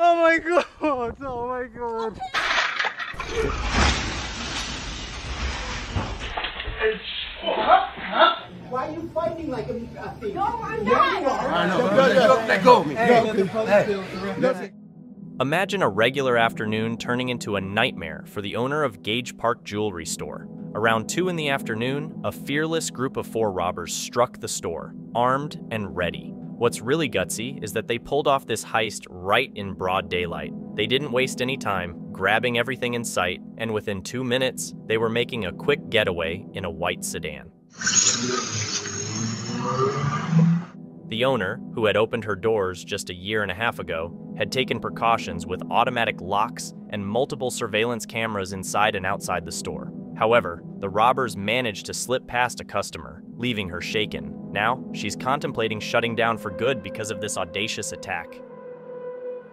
Oh my god! Oh my god! Why are you fighting like a thing? No, I'm not! I know. Let go of me. Hey. Imagine a regular afternoon turning into a nightmare for the owner of Gage Park Jewelry Store. Around 2 in the afternoon, a fearless group of 4 robbers struck the store, armed and ready. What's really gutsy is that they pulled off this heist right in broad daylight. They didn't waste any time, grabbing everything in sight, and within 2 minutes, they were making a quick getaway in a white sedan. The owner, who had opened her doors just a year and a half ago, had taken precautions with automatic locks and multiple surveillance cameras inside and outside the store. However, the robbers managed to slip past a customer, leaving her shaken. Now, she's contemplating shutting down for good because of this audacious attack.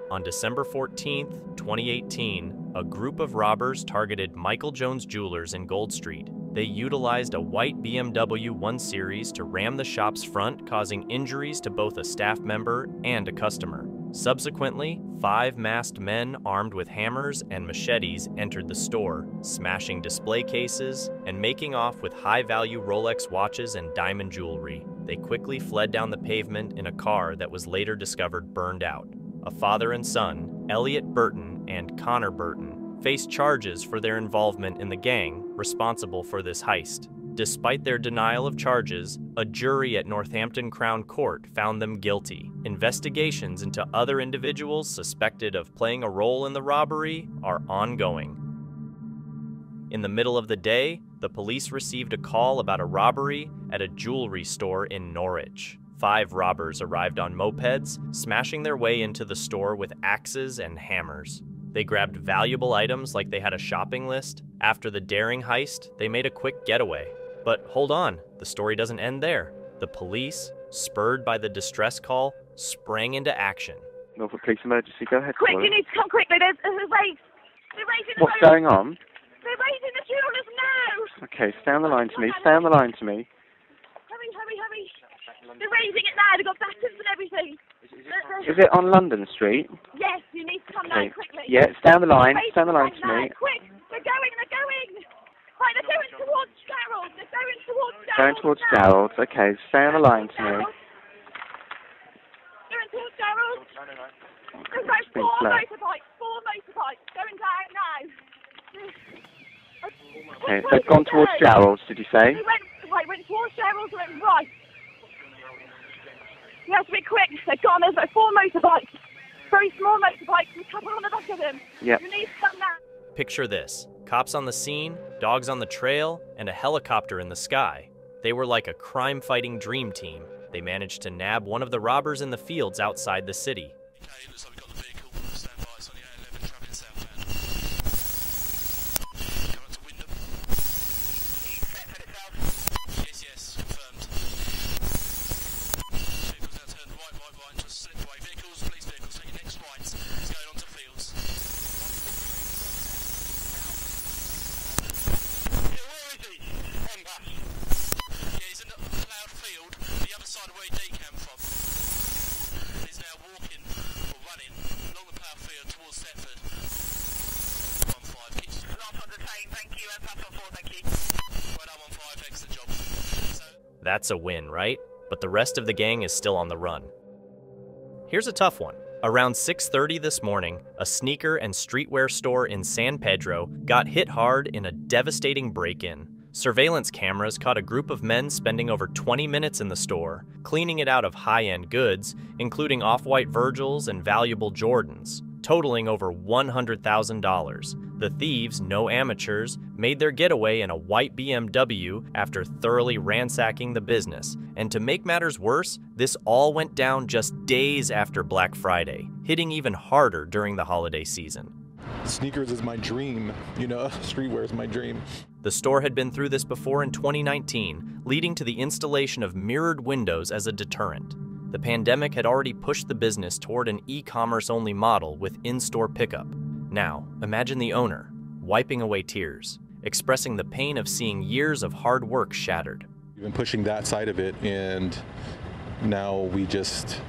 On December 14th, 2018, a group of robbers targeted Michael Jones Jewelers in Gold Street. They utilized a white BMW 1 Series to ram the shop's front, causing injuries to both a staff member and a customer. Subsequently, 5 masked men armed with hammers and machetes entered the store, smashing display cases and making off with high-value Rolex watches and diamond jewelry. They quickly fled down the pavement in a car that was later discovered burned out. A father and son, Elliot Burton and Connor Burton, faced charges for their involvement in the gang responsible for this heist. Despite their denial of charges, a jury at Northampton Crown Court found them guilty. Investigations into other individuals suspected of playing a role in the robbery are ongoing. In the middle of the day, the police received a call about a robbery at a jewelry store in Norwich. 5 robbers arrived on mopeds, smashing their way into the store with axes and hammers. They grabbed valuable items like they had a shopping list. After the daring heist, they made a quick getaway. But hold on, the story doesn't end there. The police, spurred by the distress call, sprang into action. Norfolk Police emergency, go ahead. Quick, you need to come quickly, there's a race. They're racing. What's going on? They're racing the jewelers now. Okay, stay on the line to me, stay on the line to me. Hurry, hurry, hurry. They're raising it now, they've got batons and everything. Is it on London Street? Yes, you need to come down quickly. Yeah, it's down the line, it's down the line to me. Quick, they're going! Right, they're going towards Gerald's, Going towards Gerald's, okay, stay on the line to me. Going towards Gerald's. There's like 4 motorbikes, going down now. Okay, so they've gone towards Gerald's, did you say? They went towards Gerald's and went right. You have to be quick, they've gone, there's like 4 motorbikes, very small motorbikes, and a couple on the back of them. Yep. You need some now. Picture this, cops on the scene, dogs on the trail, and a helicopter in the sky. They were like a crime-fighting dream team. They managed to nab one of the robbers in the fields outside the city. Okay, it looks like we've got the vehicle, stand by, it's on the A11, travelling southbound. Come up to Wyndham. Yes, yes, confirmed. That's a win, right? But the rest of the gang is still on the run. Here's a tough one. Around 6:30 this morning, a sneaker and streetwear store in San Pedro got hit hard in a devastating break-in. Surveillance cameras caught a group of men spending over 20 minutes in the store, cleaning it out of high-end goods, including off-white Virgils and valuable Jordans, totaling over $100,000. The thieves, no amateurs, made their getaway in a white BMW after thoroughly ransacking the business. And to make matters worse, this all went down just days after Black Friday, hitting even harder during the holiday season. Sneakers is my dream, you know, streetwear is my dream. The store had been through this before in 2019, leading to the installation of mirrored windows as a deterrent. The pandemic had already pushed the business toward an e-commerce only model with in-store pickup. Now, imagine the owner, wiping away tears, expressing the pain of seeing years of hard work shattered. We've been pushing that side of it, and now we just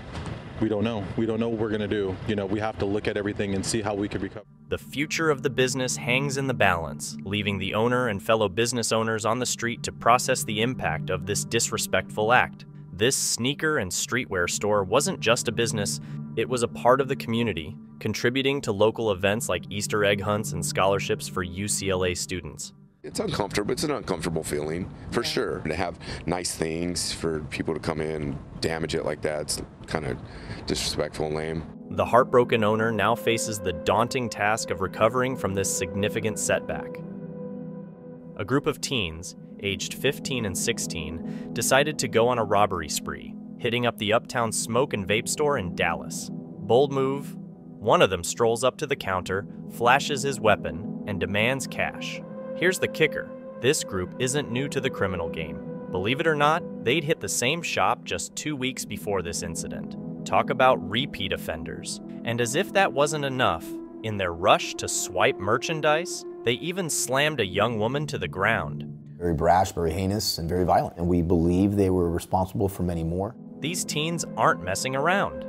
we don't know. We don't know what we're going to do. You know, we have to look at everything and see how we could recover. The future of the business hangs in the balance, leaving the owner and fellow business owners on the street to process the impact of this disrespectful act. This sneaker and streetwear store wasn't just a business, it was a part of the community, contributing to local events like Easter egg hunts and scholarships for UCLA students. It's uncomfortable. It's an uncomfortable feeling, for sure. To have nice things for people to come in and damage it like that, it's kind of disrespectful and lame. The heartbroken owner now faces the daunting task of recovering from this significant setback. A group of teens, aged 15 and 16, decided to go on a robbery spree, hitting up the Uptown Smoke and Vape store in Dallas. Bold move. One of them strolls up to the counter, flashes his weapon, and demands cash. Here's the kicker. This group isn't new to the criminal game. Believe it or not, they'd hit the same shop just 2 weeks before this incident. Talk about repeat offenders. And as if that wasn't enough, in their rush to swipe merchandise, they even slammed a young woman to the ground. Very brash, very heinous, and very violent. And we believe they were responsible for many more. These teens aren't messing around.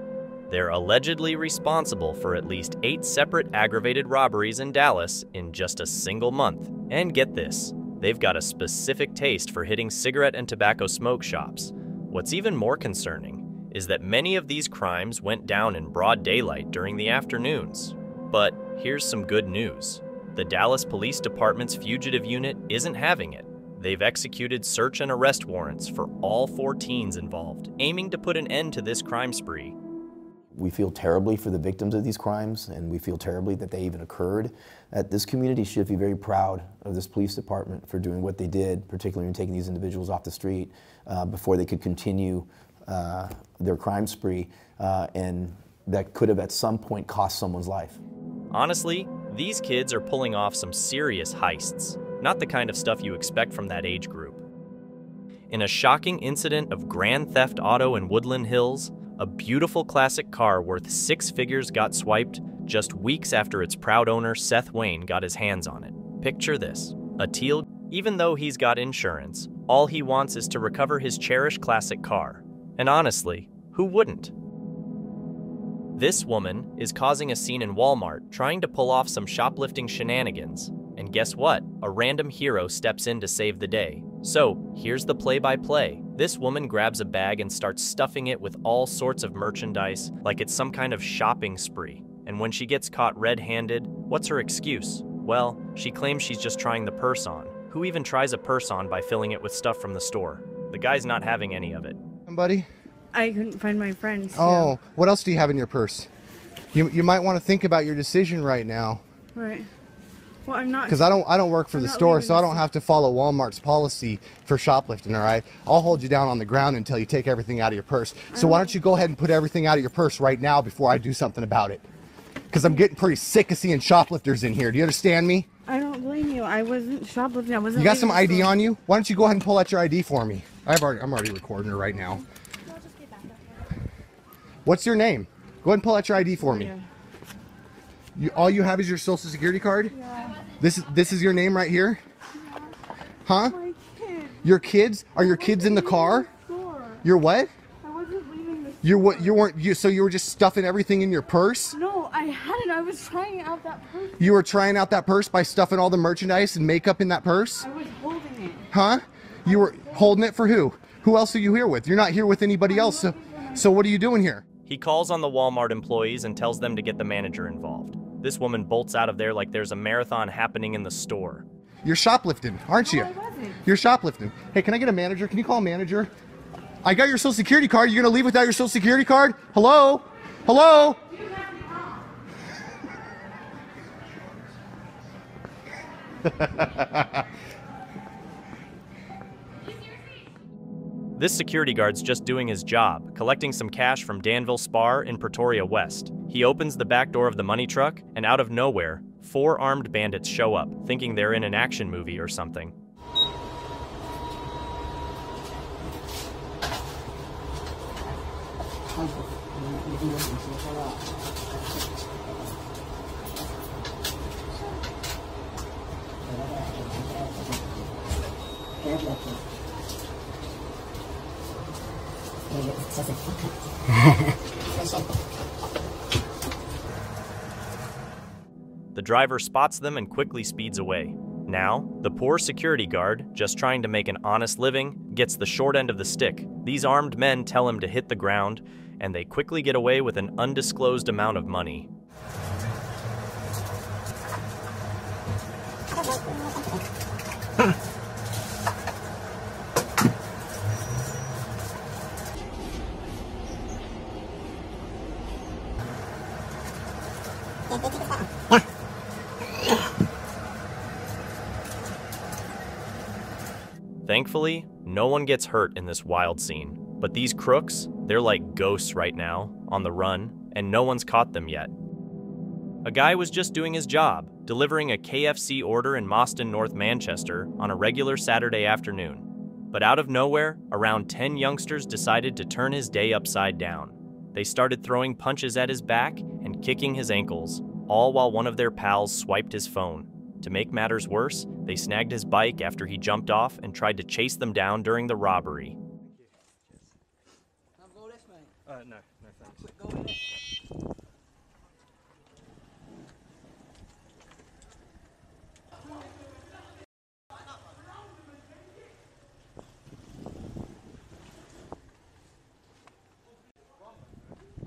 They're allegedly responsible for at least 8 separate aggravated robberies in Dallas in just a single month. And get this, they've got a specific taste for hitting cigarette and tobacco smoke shops. What's even more concerning is that many of these crimes went down in broad daylight during the afternoons. But here's some good news. The Dallas Police Department's fugitive unit isn't having it. They've executed search and arrest warrants for all 4 teens involved, aiming to put an end to this crime spree. We feel terribly for the victims of these crimes, and we feel terribly that they even occurred. This community should be very proud of this police department for doing what they did, particularly in taking these individuals off the street before they could continue their crime spree, and that could have at some point cost someone's life. Honestly, these kids are pulling off some serious heists, not the kind of stuff you expect from that age group. In a shocking incident of grand theft auto in Woodland Hills, a beautiful classic car worth 6 figures got swiped just weeks after its proud owner, Seth Wayne, got his hands on it. Picture this, a teal. Even though he's got insurance, all he wants is to recover his cherished classic car. And honestly, who wouldn't? This woman is causing a scene in Walmart, trying to pull off some shoplifting shenanigans. And guess what? A random hero steps in to save the day. So here's the play-by-play. This woman grabs a bag and starts stuffing it with all sorts of merchandise like it's some kind of shopping spree. And when she gets caught red-handed, what's her excuse? Well, she claims she's just trying the purse on. Who even tries a purse on by filling it with stuff from the store? The guy's not having any of it. Somebody? I couldn't find my friends. Oh, yeah. What else do you have in your purse? You might want to think about your decision right now. Right. Well, I'm not, because I don't work for the store, so I don't have to follow Walmart's policy for shoplifting, all right? I'll hold you down on the ground until you take everything out of your purse. So why don't you go ahead and put everything out of your purse right now before I do something about it? Because I'm getting pretty sick of seeing shoplifters in here. Do you understand me? I don't blame you. I wasn't shoplifting. I wasn't. You got some ID on you? Why don't you go ahead and pull out your ID for me? I'm already recording her right now. What's your name? Go ahead and pull out your ID for me. Yeah. All you have is your social security card? Yeah. This is your name right here? Huh? My kids. Your kids? Are your kids in the car? Your what? I wasn't leaving the store. So you were just stuffing everything in your purse? No, I hadn't. I was trying out that purse. You were trying out that purse by stuffing all the merchandise and makeup in that purse? I was holding it. Huh? You were holding it for who? Who else are you here with? You're not here with anybody else. So what are you doing here? He calls on the Walmart employees and tells them to get the manager involved. This woman bolts out of there like there's a marathon happening in the store. You're shoplifting, aren't you? No, I wasn't. You're shoplifting. Hey, can I get a manager? Can you call a manager? I got your social security card. You're going to leave without your social security card? Hello? Hello? This security guard's just doing his job, collecting some cash from Danville Spar in Pretoria West. He opens the back door of the money truck, and out of nowhere, 4 armed bandits show up, thinking they're in an action movie or something. The driver spots them and quickly speeds away. Now, the poor security guard, just trying to make an honest living, gets the short end of the stick. These armed men tell him to hit the ground, and they quickly get away with an undisclosed amount of money. Thankfully, no one gets hurt in this wild scene. But these crooks, they're like ghosts right now, on the run, and no one's caught them yet. A guy was just doing his job, delivering a KFC order in Moston, North Manchester, on a regular Saturday afternoon. But out of nowhere, around 10 youngsters decided to turn his day upside down. They started throwing punches at his back and kicking his ankles, all while one of their pals swiped his phone. To make matters worse, they snagged his bike after he jumped off and tried to chase them down during the robbery. Can I roll this, mate? No, thanks. Quick, go in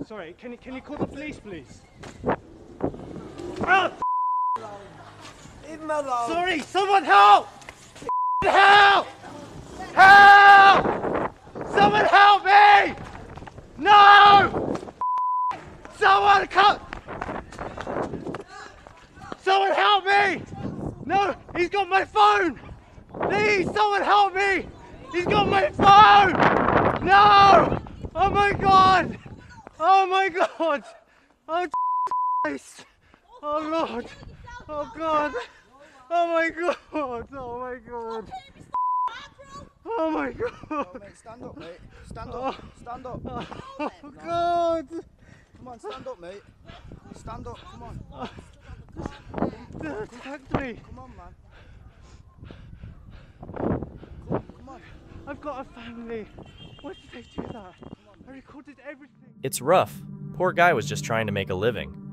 it. Sorry, can you call the police, please? Oh, sorry, someone help! Help! Help! Someone help me! No! Someone come! Someone help me! No, he's got my phone! Please, someone help me! He's got my phone! No! Oh my God! Oh my God! Oh Christ! Oh Lord! Oh God! Oh my God! Oh my God! Oh my God! Oh, mate, stand up, mate. Stand up. Stand up. Oh God! Come on, stand up, mate. Stand up. Come on. They attacked me. Come on, man. Come on. I've got a family. Why did they do that? I recorded everything. It's rough. Poor guy was just trying to make a living.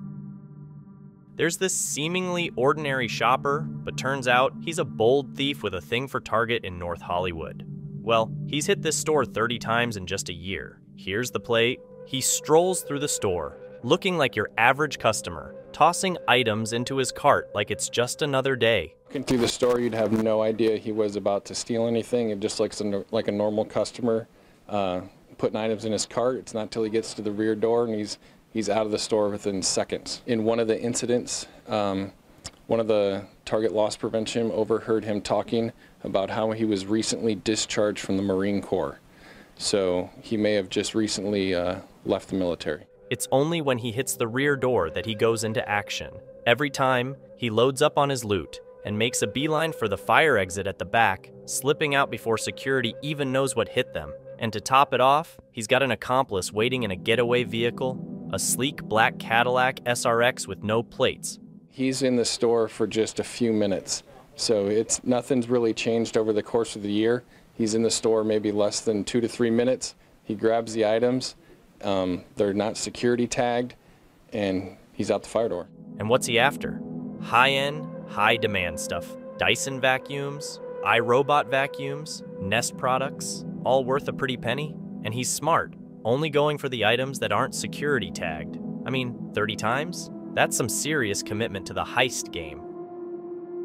There's this seemingly ordinary shopper, but turns out he's a bold thief with a thing for Target in North Hollywood. Well, he's hit this store 30 times in just a year. Here's the plate. He strolls through the store, looking like your average customer, tossing items into his cart like it's just another day. Looking through the store, you'd have no idea he was about to steal anything. It just looks like a normal customer putting items in his cart. It's not till he gets to the rear door and he's out of the store within seconds. In one of the incidents, one of the Target loss prevention overheard him talking about how he was recently discharged from the Marine Corps. So he may have just recently left the military. It's only when he hits the rear door that he goes into action. Every time, he loads up on his loot and makes a beeline for the fire exit at the back, slipping out before security even knows what hit them. And to top it off, he's got an accomplice waiting in a getaway vehicle, a sleek black Cadillac SRX with no plates. He's in the store for just a few minutes, so nothing's really changed over the course of the year. He's in the store maybe less than 2 to 3 minutes. He grabs the items, they're not security tagged, and he's out the fire door. And what's he after? High-end, high-demand stuff. Dyson vacuums, iRobot vacuums, Nest products, all worth a pretty penny. And he's smart. Only going for the items that aren't security tagged. I mean, 30 times? That's some serious commitment to the heist game.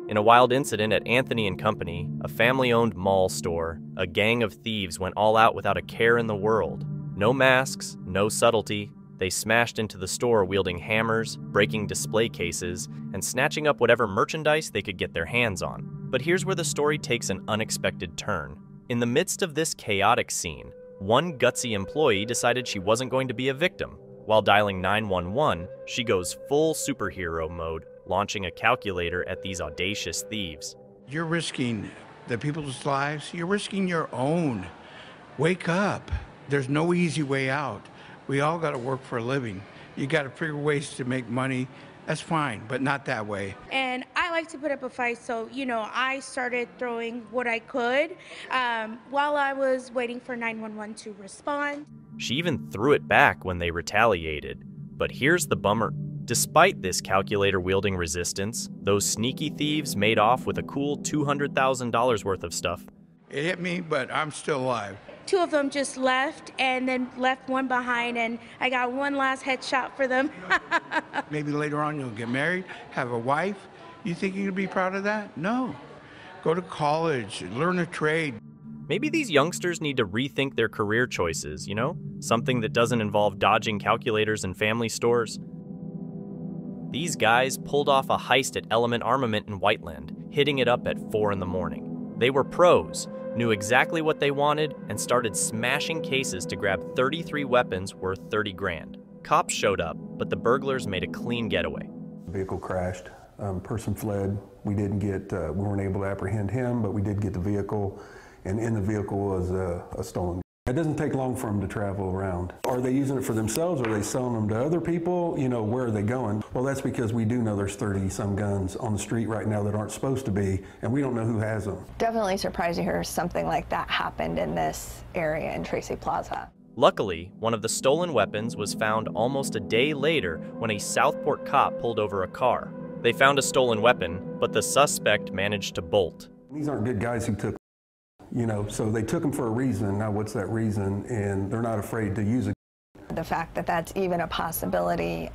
In a wild incident at Anthony and Company, a family-owned mall store, a gang of thieves went all out without a care in the world. No masks, no subtlety. They smashed into the store wielding hammers, breaking display cases, and snatching up whatever merchandise they could get their hands on. But here's where the story takes an unexpected turn. In the midst of this chaotic scene, one gutsy employee decided she wasn't going to be a victim. While dialing 911, she goes full superhero mode, launching a calculator at these audacious thieves. You're risking the people's lives. You're risking your own. Wake up. There's no easy way out. We all got to work for a living. You got to figure ways to make money. That's fine, but not that way. And I like to put up a fight, so, you know, I started throwing what I could while I was waiting for 911 to respond. She even threw it back when they retaliated. But here's the bummer. Despite this calculator-wielding resistance, those sneaky thieves made off with a cool $200,000 worth of stuff. It hit me, but I'm still alive. Two of them just left, and then left one behind, and I got one last headshot for them. Maybe later on you'll get married, have a wife. You think you'll be proud of that? No. Go to college, learn a trade. Maybe these youngsters need to rethink their career choices, you know? Something that doesn't involve dodging calculators and family stores. These guys pulled off a heist at Element Armament in Whiteland, hitting it up at 4 in the morning. They were pros, knew exactly what they wanted, and started smashing cases to grab 33 weapons worth 30 grand. Cops showed up, but the burglars made a clean getaway. The vehicle crashed, person fled. We didn't get, we weren't able to apprehend him, but we did get the vehicle, and in the vehicle was a stolen gun. It doesn't take long for them to travel around. Are they using it for themselves? Are they selling them to other people? You know, where are they going? Well, that's because we do know there's 30-some guns on the street right now that aren't supposed to be, and we don't know who has them. Definitely surprised to hear something like that happened in this area in Tracy Plaza. Luckily, one of the stolen weapons was found almost a day later when a Southport cop pulled over a car. They found a stolen weapon, but the suspect managed to bolt. These aren't good guys who took, you know, so they took them for a reason. Now what's that reason? And they're not afraid to use it. The fact that that's even a possibility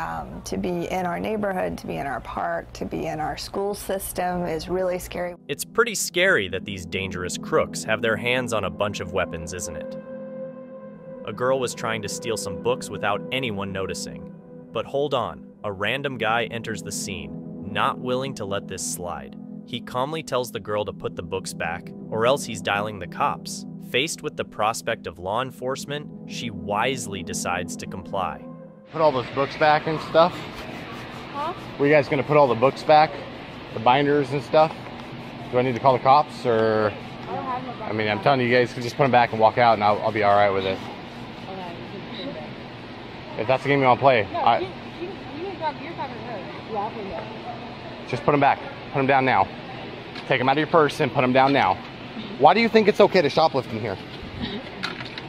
to be in our neighborhood, to be in our park, to be in our school system is really scary. It's pretty scary that these dangerous crooks have their hands on a bunch of weapons, isn't it? A girl was trying to steal some books without anyone noticing. But hold on, a random guy enters the scene, not willing to let this slide. He calmly tells the girl to put the books back, or else he's dialing the cops. Faced with the prospect of law enforcement, she wisely decides to comply. Put all those books back and stuff? Huh? Were you guys gonna put all the books back? The binders and stuff? Do I need to call the cops, or? I mean, I'm telling you guys, just put them back and walk out and I'll be all right with it. If that's the game you wanna play. No, you can drop your cover hurt. Just put them back. Put them down now. Take them out of your purse and put them down now. Why do you think it's okay to shoplift in here?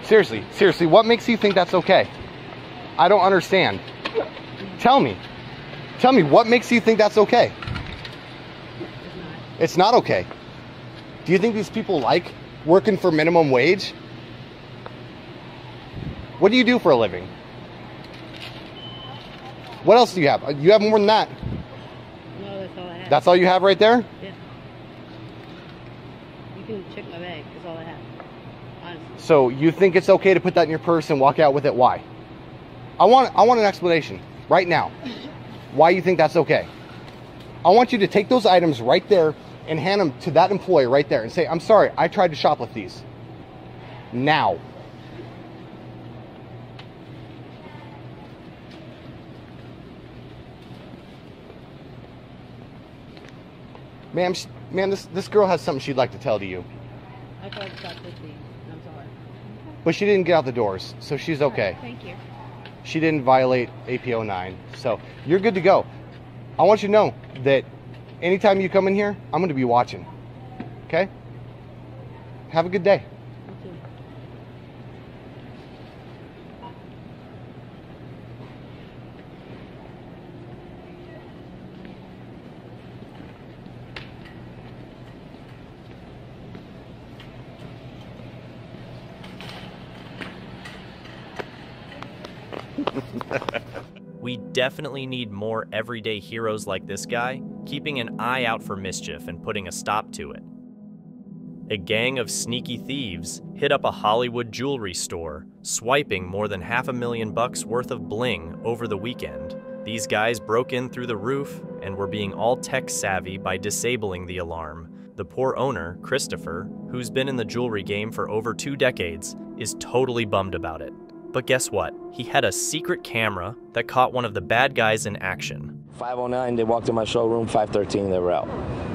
Seriously, seriously, what makes you think that's okay? I don't understand. Tell me. Tell me, what makes you think that's okay? It's not okay. Do you think these people like working for minimum wage? What do you do for a living? What else do you have? You have more than that. That's all you have right there? Yeah. You can check my bag. That's all I have. Honestly. So you think it's okay to put that in your purse and walk out with it? Why? I want an explanation right now. Why you think that's okay? I want you to take those items right there and hand them to that employee right there and say, "I'm sorry, I tried to shoplift these." Now. Ma'am, this girl has something she'd like to tell to you. I tried to shoplift these. I'm sorry. But she didn't get out the doors, so she's okay. Right, thank you. She didn't violate AP09, so you're good to go. I want you to know that anytime you come in here, I'm going to be watching. Okay? Have a good day. Thank you. We definitely need more everyday heroes like this guy, keeping an eye out for mischief and putting a stop to it. A gang of sneaky thieves hit up a Hollywood jewelry store, swiping more than $500,000 worth of bling over the weekend. These guys broke in through the roof and were being all tech savvy by disabling the alarm. The poor owner, Christopher, who's been in the jewelry game for over 2 decades, is totally bummed about it. But guess what? He had a secret camera that caught one of the bad guys in action. 5:09, they walked in my showroom. 5:13, they were out.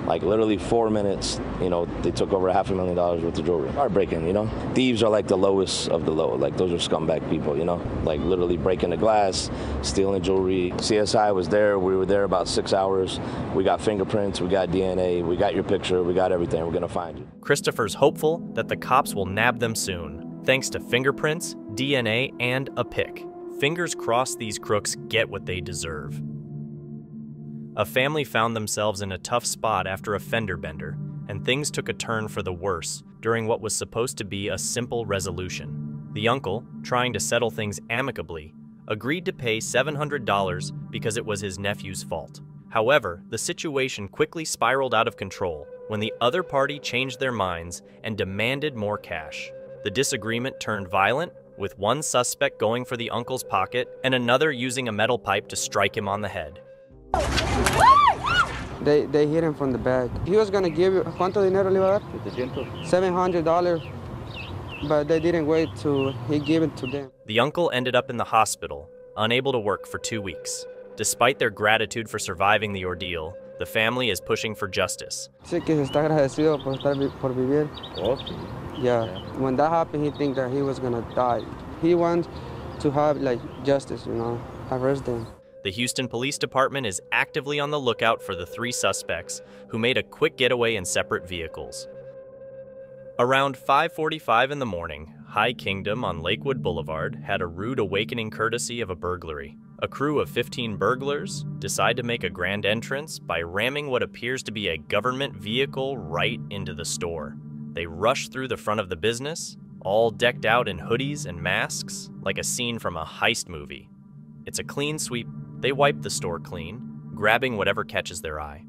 Like literally 4 minutes, you know, they took over $500,000 worth of jewelry. Heartbreaking, you know? Thieves are like the lowest of the low. Like those are scumbag people, you know? Like literally breaking the glass, stealing jewelry. CSI was there. We were there about 6 hours. We got fingerprints, we got DNA, we got your picture, we got everything. We're gonna find you. Christopher's hopeful that the cops will nab them soon, thanks to fingerprints, DNA, and a pick. Fingers crossed these crooks get what they deserve. A family found themselves in a tough spot after a fender bender, and things took a turn for the worse during what was supposed to be a simple resolution. The uncle, trying to settle things amicably, agreed to pay $700 because it was his nephew's fault. However, the situation quickly spiraled out of control when the other party changed their minds and demanded more cash. The disagreement turned violent, with one suspect going for the uncle's pocket and another using a metal pipe to strike him on the head. They hit him from the back. He was going to give you $700, but they didn't wait till he gave it to them. The uncle ended up in the hospital, unable to work for 2 weeks. Despite their gratitude for surviving the ordeal, the family is pushing for justice. Yeah, when that happened, he think that he was going to die. He wants to have, justice, arrest them. The Houston Police Department is actively on the lookout for the three suspects, who made a quick getaway in separate vehicles. Around 5:45 in the morning, High Kingdom on Lakewood Boulevard had a rude awakening courtesy of a burglary. A crew of 15 burglars decide to make a grand entrance by ramming what appears to be a government vehicle right into the store. They rush through the front of the business, all decked out in hoodies and masks, like a scene from a heist movie. It's a clean sweep. They wipe the store clean, grabbing whatever catches their eye.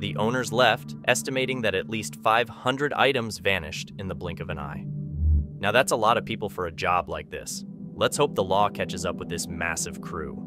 The owners left, estimating that at least 500 items vanished in the blink of an eye. Now that's a lot of people for a job like this. Let's hope the law catches up with this massive crew.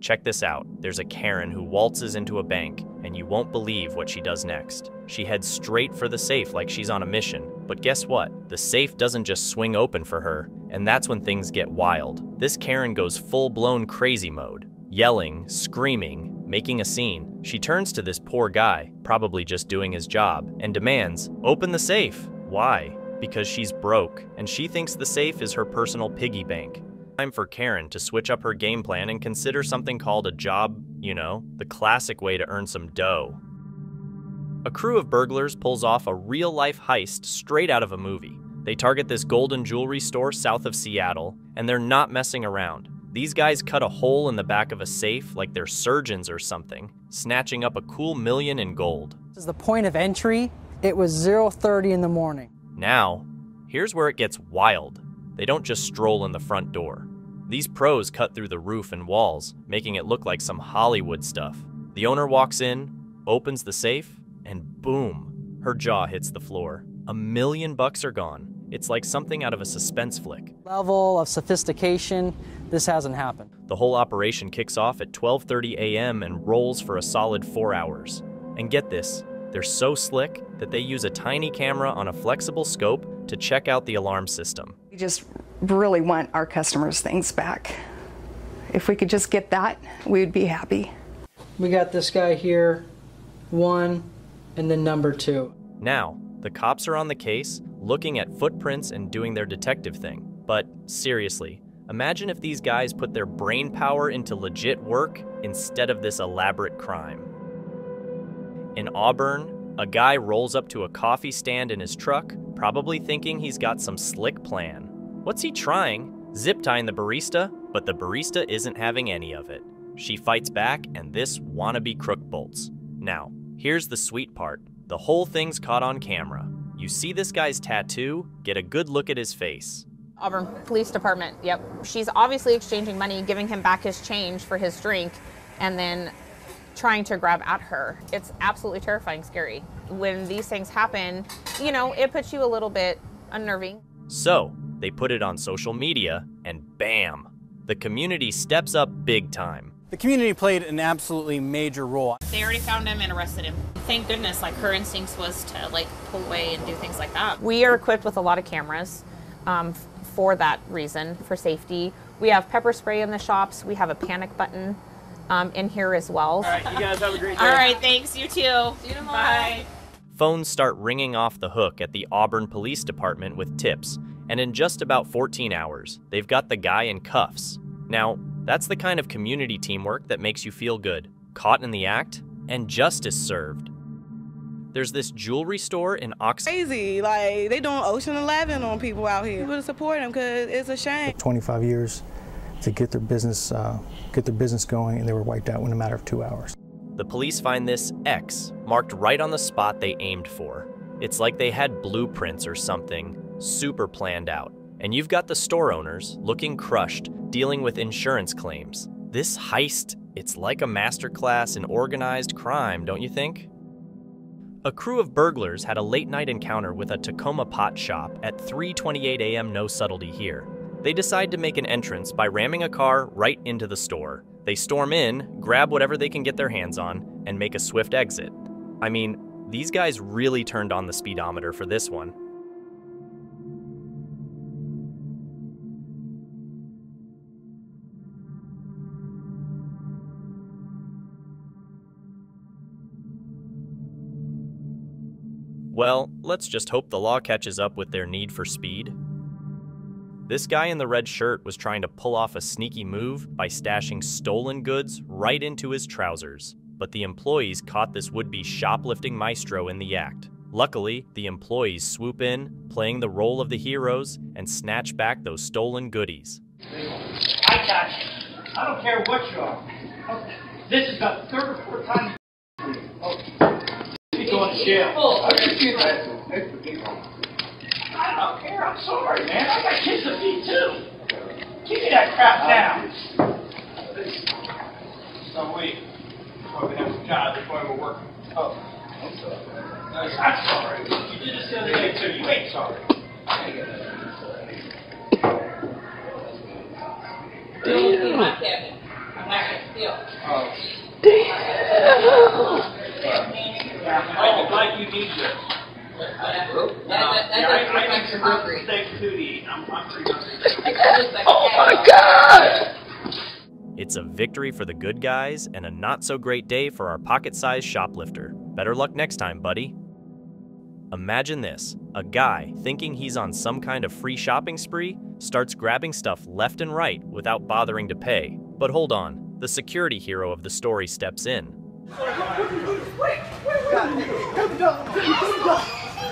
Check this out. There's a Karen who waltzes into a bank, and you won't believe what she does next. She heads straight for the safe like she's on a mission. But guess what? The safe doesn't just swing open for her, and that's when things get wild. This Karen goes full-blown crazy mode, yelling, screaming, making a scene. She turns to this poor guy, probably just doing his job, and demands, "Open the safe." Why? Because she's broke, and she thinks the safe is her personal piggy bank. Time for Karen to switch up her game plan and consider something called a job, the classic way to earn some dough. A crew of burglars pulls off a real-life heist straight out of a movie. They target this golden jewelry store south of Seattle, and they're not messing around. These guys cut a hole in the back of a safe like they're surgeons or something, snatching up a cool $1 million in gold. This is the point of entry. It was 0:30 in the morning. Now, here's where it gets wild. They don't just stroll in the front door. These pros cut through the roof and walls, making it look like some Hollywood stuff. The owner walks in, opens the safe, and boom, her jaw hits the floor. $1 million are gone. It's like something out of a suspense flick. Level of sophistication, this hasn't happened. The whole operation kicks off at 12:30 a.m. and rolls for a solid 4 hours. And get this, they're so slick that they use a tiny camera on a flexible scope to check out the alarm system. We just really want our customers' things back. If we could just get that, we would be happy. We got this guy here, one, and then number two. Now, the cops are on the case, looking at footprints and doing their detective thing. But seriously, imagine if these guys put their brain power into legit work instead of this elaborate crime. In Auburn, a guy rolls up to a coffee stand in his truck, probably thinking he's got some slick plan. What's he trying? Zip-tying the barista? But the barista isn't having any of it. She fights back, and this wannabe crook bolts. Now, here's the sweet part. The whole thing's caught on camera. You see this guy's tattoo, get a good look at his face. Auburn Police Department, yep. She's obviously exchanging money, giving him back his change for his drink, and then trying to grab at her. It's absolutely terrifying, scary. When these things happen, it puts you a little bit unnerving. So they put it on social media, and bam, the community steps up big time. The community played an absolutely major role. They already found him and arrested him. Thank goodness, her instincts was to pull away and do things like that. We are equipped with a lot of cameras for that reason, for safety. We have pepper spray in the shops. We have a panic button in here as well. All right, you guys have a great day. All right, thanks, you too. See you tomorrow. Bye. Phones start ringing off the hook at the Auburn Police Department with tips, and in just about 14 hours, they've got the guy in cuffs. Now, that's the kind of community teamwork that makes you feel good. Caught in the act, and justice served. There's this jewelry store in Oxford. Crazy, like they doing Ocean 11 on people out here. People to support them because it's a shame. 25 years to get their business going, and they were wiped out in a matter of 2 hours. The police find this X marked right on the spot they aimed for. It's like they had blueprints or something, super planned out. And you've got the store owners looking crushed, dealing with insurance claims. This heist, it's like a masterclass in organized crime, don't you think? A crew of burglars had a late-night encounter with a Tacoma pot shop at 3:28 a.m. No subtlety here. They decide to make an entrance by ramming a car right into the store. They storm in, grab whatever they can get their hands on, and make a swift exit. I mean, these guys really turned on the speedometer for this one. Well, let's just hope the law catches up with their need for speed. This guy in the red shirt was trying to pull off a sneaky move by stashing stolen goods right into his trousers, but the employees caught this would-be shoplifting maestro in the act. Luckily, the employees swoop in, playing the role of the heroes, and snatch back those stolen goodies. I got you. I don't care what you are. This is the third or fourth time. I don't care, I'm sorry, man. I got kids to feed too. Give me that crap now. So wait. Oh, we have some jobs before we're working. Oh, I'm sorry. No, you're not sorry. You did this the other day too. You ain't sorry. Damn. My cabin. I'm not gonna steal. Oh. Damn. Like you need this. I make some real mistakes too to eat. I'm pretty hungry. Oh my God! It's a victory for the good guys and a not-so-great day for our pocket-sized shoplifter. Better luck next time, buddy. Imagine this. A guy, thinking he's on some kind of free shopping spree, starts grabbing stuff left and right without bothering to pay. But hold on. The security hero of the story steps in.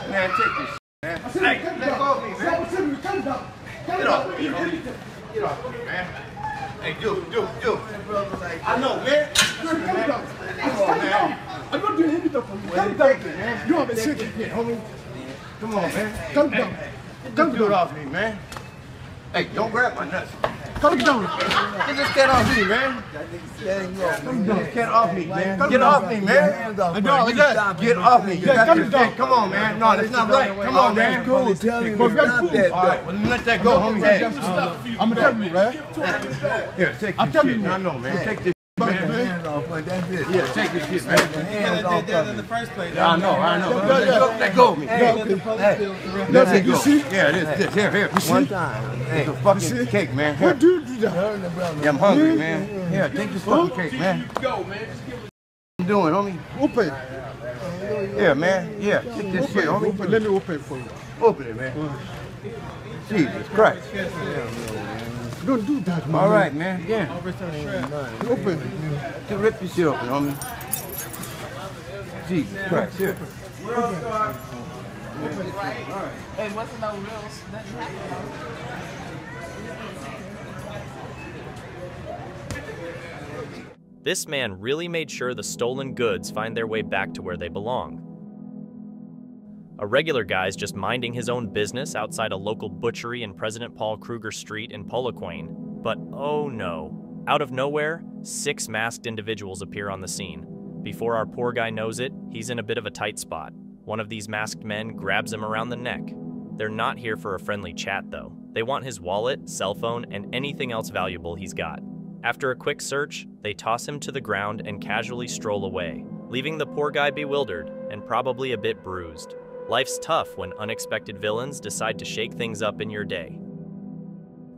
Man, take this, man. Hey, let go of me, man. Get off me, man. Hey, dude. I know, man. Come on, man. I'm not doing anything for you. Come down, man. You have a second here, homie. Come on, man. Come down. Don't do it off me, man. Hey, don't grab my nuts. Come down. Just get off me, man. Get off me, man. Get off me, man. Get off me. Come on, man. No, that's not right. Come on, man. Cool. Tell me. All right. Well, let that go, homie. Hey. I'm telling you, man. Here, take this. I'm telling you. I know, man. Take this. Yeah, take this shit, man. They did that in the first place. I know. Let go of me. Let go. Yeah, this. Here. One time. Hey, the fucking cake, man. What do you do? Yeah, I'm hungry, man. Yeah, take this fucking cake, man. Go, man. What you doing, homie? Open. Yeah, man. Yeah, take this shit, homie. Let me open it for you. Open it, man. Jesus Christ. Don't do that, man. All right, man. Yeah. Open. To rip your shit open, homie. Jesus Christ. Yeah. And what's the no rules? This man really made sure the stolen goods find their way back to where they belong. A regular guy's just minding his own business outside a local butchery in President Paul Kruger Street in Poliquin. But oh no, out of nowhere, 6 masked individuals appear on the scene. Before our poor guy knows it, he's in a bit of a tight spot. One of these masked men grabs him around the neck. They're not here for a friendly chat though. They want his wallet, cell phone, and anything else valuable he's got. After a quick search, they toss him to the ground and casually stroll away, leaving the poor guy bewildered and probably a bit bruised. Life's tough when unexpected villains decide to shake things up in your day.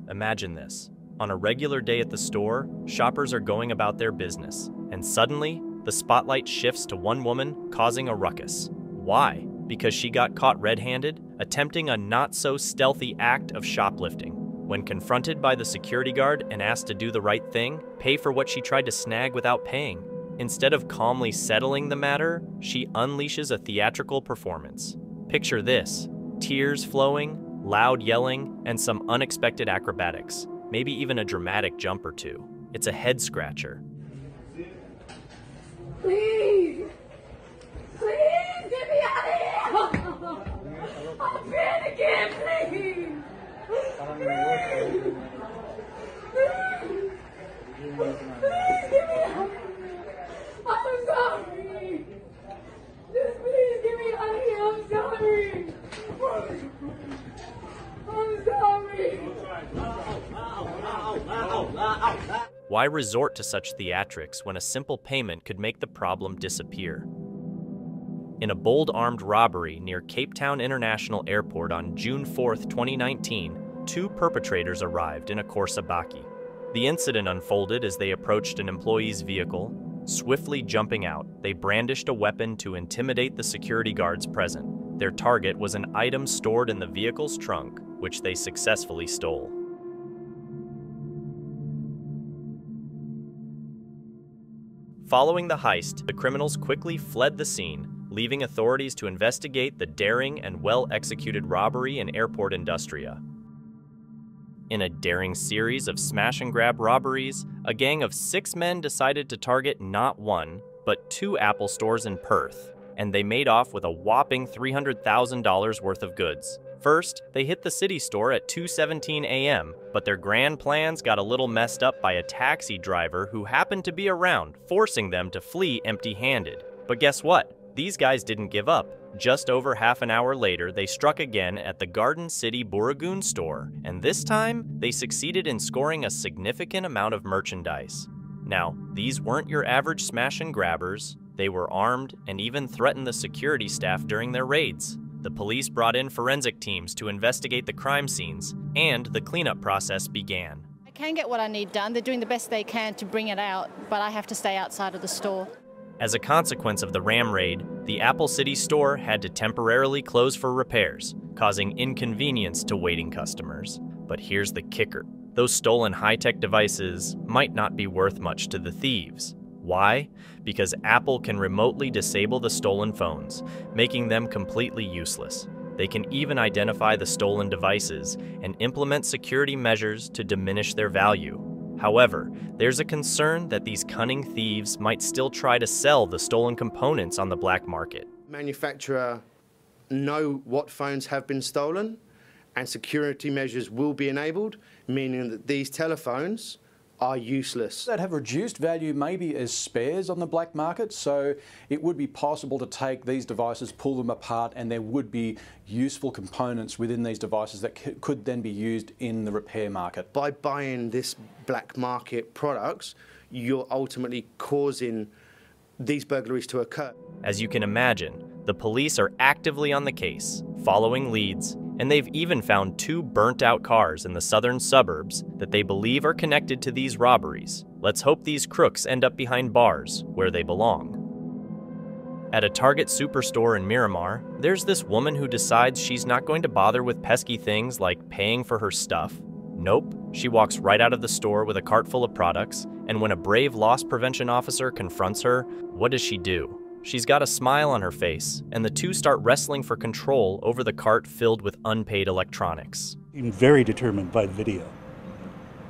Imagine this. On a regular day at the store, shoppers are going about their business, and suddenly, the spotlight shifts to one woman causing a ruckus. Why? Because she got caught red-handed, attempting a not-so-stealthy act of shoplifting. When confronted by the security guard and asked to do the right thing, pay for what she tried to snag without paying. Instead of calmly settling the matter, she unleashes a theatrical performance. Picture this: tears flowing, loud yelling, and some unexpected acrobatics, maybe even a dramatic jump or two. It's a head scratcher. Please! Please, get me out of here! I'm panicking, please! Please! Please! Please, get me out! I'm sorry! Just please get me out of here, I'm sorry! I'm sorry! Why resort to such theatrics when a simple payment could make the problem disappear? In a bold armed robbery near Cape Town International Airport on June 4, 2019, two perpetrators arrived in a Kawasaki. The incident unfolded as they approached an employee's vehicle. Swiftly jumping out, they brandished a weapon to intimidate the security guards present. Their target was an item stored in the vehicle's trunk, which they successfully stole. Following the heist, the criminals quickly fled the scene, leaving authorities to investigate the daring and well-executed robbery in Airport Industria. In a daring series of smash-and-grab robberies, a gang of 6 men decided to target not 1, but 2 Apple stores in Perth, and they made off with a whopping $300,000 worth of goods. First, they hit the city store at 2:17 a.m., but their grand plans got a little messed up by a taxi driver who happened to be around, forcing them to flee empty-handed. But guess what? These guys didn't give up. Just over half an hour later, they struck again at the Garden City Booragoon store, and this time, they succeeded in scoring a significant amount of merchandise. Now, these weren't your average smash-and-grabbers. They were armed and even threatened the security staff during their raids. The police brought in forensic teams to investigate the crime scenes, and the cleanup process began. I can get what I need done. They're doing the best they can to bring it out, but I have to stay outside of the store. As a consequence of the ram raid, the Apple City store had to temporarily close for repairs, causing inconvenience to waiting customers. But here's the kicker. Those stolen high-tech devices might not be worth much to the thieves. Why? Because Apple can remotely disable the stolen phones, making them completely useless. They can even identify the stolen devices and implement security measures to diminish their value. However, there's a concern that these cunning thieves might still try to sell the stolen components on the black market. Manufacturers know what phones have been stolen, and security measures will be enabled, meaning that these telephones are useless. That have reduced value maybe as spares on the black market, so it would be possible to take these devices, pull them apart, and there would be useful components within these devices that could then be used in the repair market. By buying this black market products, you're ultimately causing these burglaries to occur. As you can imagine, the police are actively on the case, following leads, and they've even found 2 burnt-out cars in the southern suburbs that they believe are connected to these robberies. Let's hope these crooks end up behind bars, where they belong. At a Target superstore in Miramar, there's this woman who decides she's not going to bother with pesky things like paying for her stuff. Nope, she walks right out of the store with a cart full of products, and when a brave loss prevention officer confronts her, what does she do? She's got a smile on her face, and the 2 start wrestling for control over the cart filled with unpaid electronics. I'm very determined by video.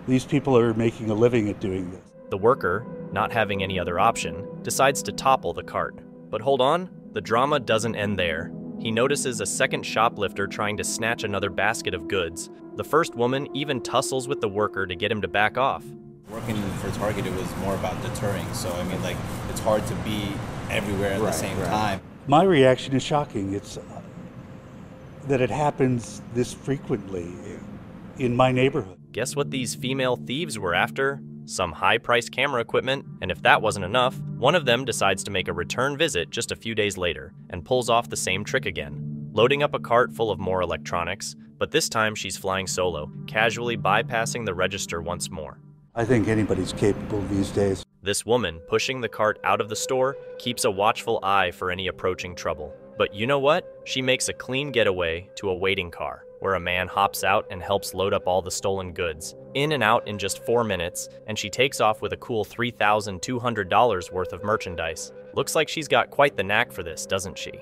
These people are making a living at doing this. The worker, not having any other option, decides to topple the cart. But hold on, the drama doesn't end there. He notices a second shoplifter trying to snatch another basket of goods. The first woman even tussles with the worker to get him to back off. Working for Target, it was more about deterring, so I mean, like, it's hard to be everywhere at the same time. My reaction is shocking. It's that it happens this frequently in my neighborhood. Guess what these female thieves were after? Some high-priced camera equipment, and if that wasn't enough, one of them decides to make a return visit just a few days later and pulls off the same trick again, loading up a cart full of more electronics, but this time she's flying solo, casually bypassing the register once more. I think anybody's capable these days. This woman, pushing the cart out of the store, keeps a watchful eye for any approaching trouble. But you know what? She makes a clean getaway to a waiting car. where a man hops out and helps load up all the stolen goods. In and out in just 4 minutes, and she takes off with a cool $3,200 worth of merchandise. Looks like she's got quite the knack for this, doesn't she?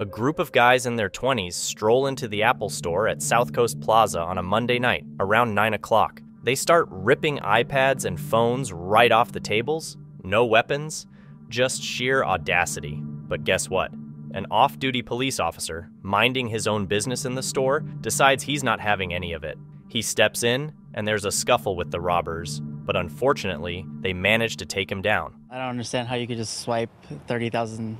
A group of guys in their 20s stroll into the Apple store at South Coast Plaza on a Monday night, around 9 o'clock. They start ripping iPads and phones right off the tables. No weapons, just sheer audacity. But guess what? An off-duty police officer, minding his own business in the store, decides he's not having any of it. He steps in, and there's a scuffle with the robbers, but unfortunately, they manage to take him down. I don't understand how you could just swipe $30,000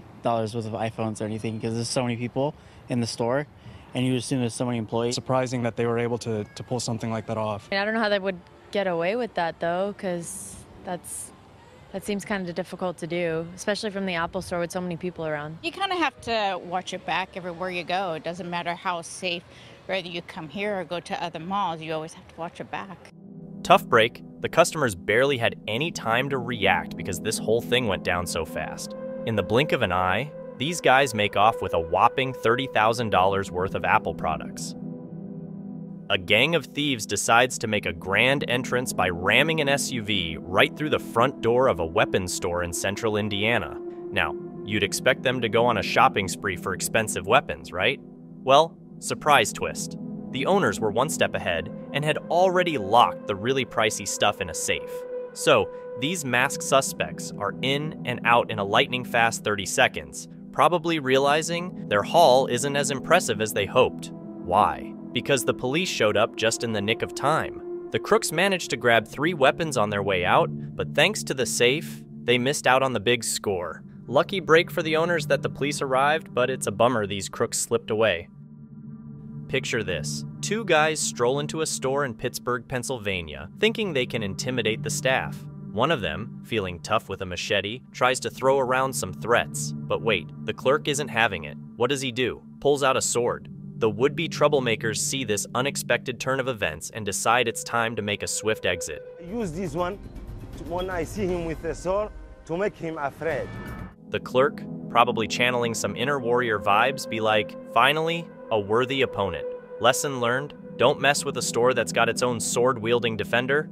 worth of iPhones or anything, because there's so many people in the store, and you assume there's so many employees. Surprising that they were able to pull something like that off. I don't know how they would get away with that, though, because that seems kind of difficult to do, especially from the Apple store with so many people around. You kind of have to watch it back everywhere you go. It doesn't matter how safe, whether you come here or go to other malls, you always have to watch it back. Tough break. The customers barely had any time to react because this whole thing went down so fast. In the blink of an eye, these guys make off with a whopping $30,000 worth of Apple products. A gang of thieves decides to make a grand entrance by ramming an SUV right through the front door of a weapons store in central Indiana. Now, you'd expect them to go on a shopping spree for expensive weapons, right? Well, surprise twist. The owners were one step ahead and had already locked the really pricey stuff in a safe. So, these masked suspects are in and out in a lightning-fast 30 seconds, probably realizing their haul isn't as impressive as they hoped. Why? Because the police showed up just in the nick of time. The crooks managed to grab 3 weapons on their way out, but thanks to the safe, they missed out on the big score. Lucky break for the owners that the police arrived, but it's a bummer these crooks slipped away. Picture this. 2 guys stroll into a store in Pittsburgh, Pennsylvania, thinking they can intimidate the staff. One of them, feeling tough with a machete, tries to throw around some threats. But wait, the clerk isn't having it. What does he do? Pulls out a sword. The would-be troublemakers see this unexpected turn of events and decide it's time to make a swift exit. Use this one when I see him with a sword to make him afraid. The clerk, probably channeling some inner warrior vibes, be like, finally, a worthy opponent. Lesson learned, don't mess with a store that's got its own sword-wielding defender.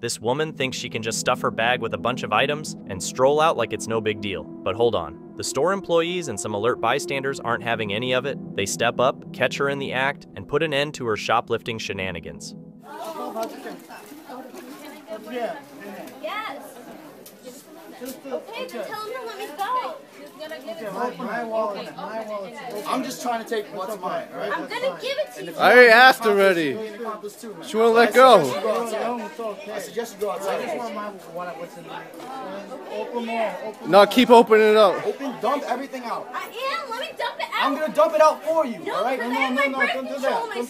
This woman thinks she can just stuff her bag with a bunch of items and stroll out like it's no big deal. But hold on. The store employees and some alert bystanders aren't having any of it. They step up, catch her in the act, and put an end to her shoplifting shenanigans. I'm just trying to take what's mine, all right? I'm going to give it to you. I already asked already. She won't let go. I suggest you go outside. I just want mine what's in mine. Open more. No, keep opening it up. Dump everything out. I am. Let me dump it out. I'm going to dump it out for you, all right? No. Don't do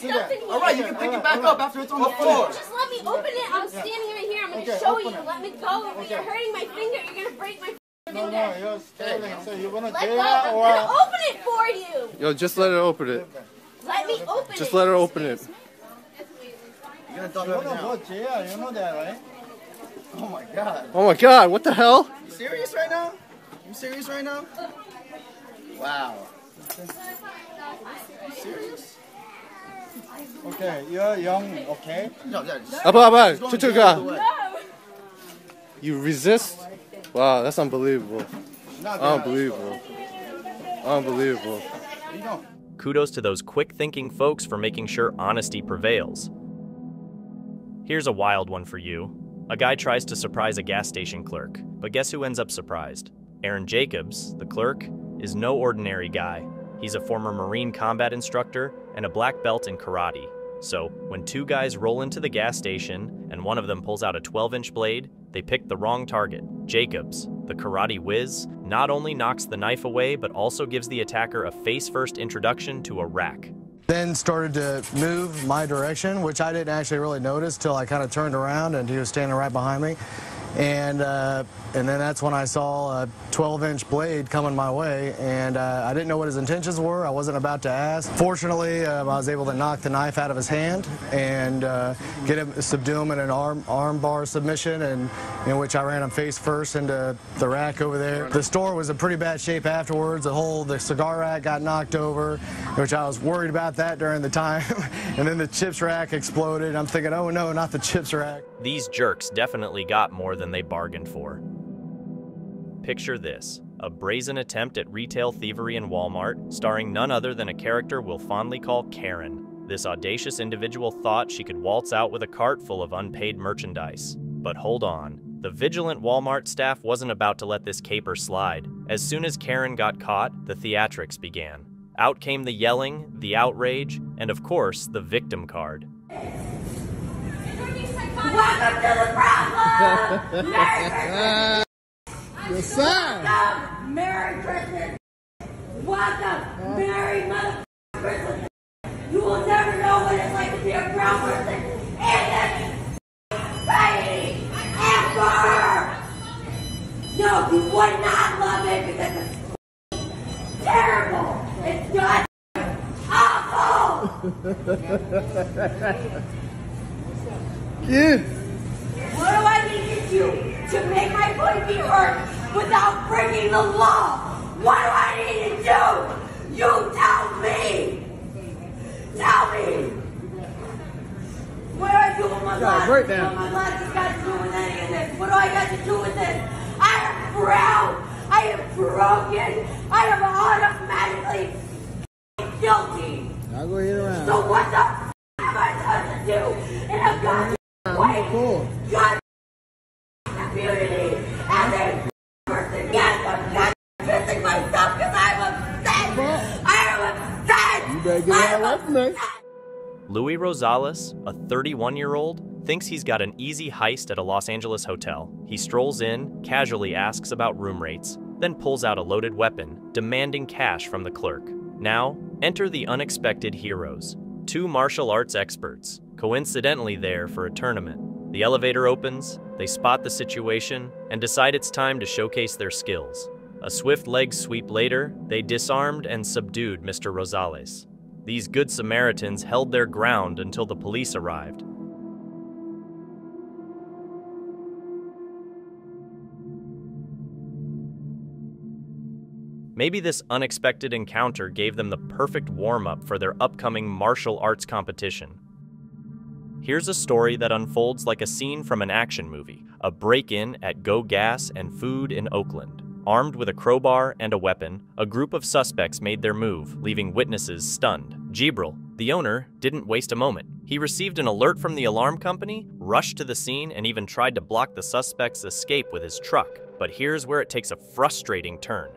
that. All right, you can pick it back up after it's on the floor. Just let me open it. I'm standing right here. I'm going to show you. Let me go. You're hurting my finger. You're going to break my No, you're stealing, so you want to do that or... I'm gonna open it for you! Yo, just let her open it. Let me open it! Just let her open it. You're gonna go to jail, you know that, right? Oh my god. Oh my god, what the hell? You serious right now? You serious right now? Wow. You serious? Okay, you're young, okay? No, no. You resist? Wow, that's unbelievable. Unbelievable. Unbelievable. Kudos to those quick-thinking folks for making sure honesty prevails. Here's a wild one for you. A guy tries to surprise a gas station clerk, but guess who ends up surprised? Aaron Jacobs, the clerk, is no ordinary guy. He's a former Marine combat instructor and a black belt in karate. So, when 2 guys roll into the gas station and one of them pulls out a 12-inch blade, they picked the wrong target. Jacobs, the karate whiz, not only knocks the knife away, but also gives the attacker a face-first introduction to a rack. Then started to move my direction, which I didn't actually really notice till I kind of turned around and he was standing right behind me. And then that's when I saw a 12-inch blade coming my way, and I didn't know what his intentions were. I wasn't about to ask. Fortunately, I was able to knock the knife out of his hand and get him, subdue him in an arm bar submission, and in which I ran him face first into the rack over there. The store was in pretty bad shape afterwards. The cigar rack got knocked over, which I was worried about that during the time. And then the chips rack exploded. I'm thinking, oh no, not the chips rack. These jerks definitely got more than they bargained for. Picture this, a brazen attempt at retail thievery in Walmart, starring none other than a character we'll fondly call Karen. This audacious individual thought she could waltz out with a cart full of unpaid merchandise. But hold on, the vigilant Walmart staff wasn't about to let this caper slide. As soon as Karen got caught, the theatrics began. Out came the yelling, the outrage, and of course, the victim card. Welcome to the problem! Merry Christmas! Yes, sir. Welcome! Merry Christmas! Welcome! Merry motherfucking Christmas! You will never know what it's like to be a brown person in this city ever! No, you would not love it because it's terrible! It's not awful! Yeah. What do I need to do to make my voice be heard without breaking the law? What do I need to do? You tell me! Tell me! What do I do with my life? Right now. What my life has got to do with any of this? What do I got to do with this? I am proud! I am broken! I am automatically guilty! I'll go get around. So what the f am I supposed to do? And I've got to cool. God, community, and then person, yes, I'm not pissing myself because I'm upset. Well, I am upset. You better get out of my life. Louis Rosales, a 31-year-old, thinks he's got an easy heist at a Los Angeles hotel. He strolls in, casually asks about room rates, then pulls out a loaded weapon, demanding cash from the clerk. Now, enter the unexpected heroes, two martial arts experts, coincidentally there for a tournament. The elevator opens, they spot the situation, and decide it's time to showcase their skills. A swift leg sweep later, they disarmed and subdued Mr. Rosales. These good Samaritans held their ground until the police arrived. Maybe this unexpected encounter gave them the perfect warm-up for their upcoming martial arts competition. Here's a story that unfolds like a scene from an action movie, a break-in at Go Gas and Food in Oakland. Armed with a crowbar and a weapon, a group of suspects made their move, leaving witnesses stunned. Jibril, the owner, didn't waste a moment. He received an alert from the alarm company, rushed to the scene, and even tried to block the suspect's escape with his truck. But here's where it takes a frustrating turn.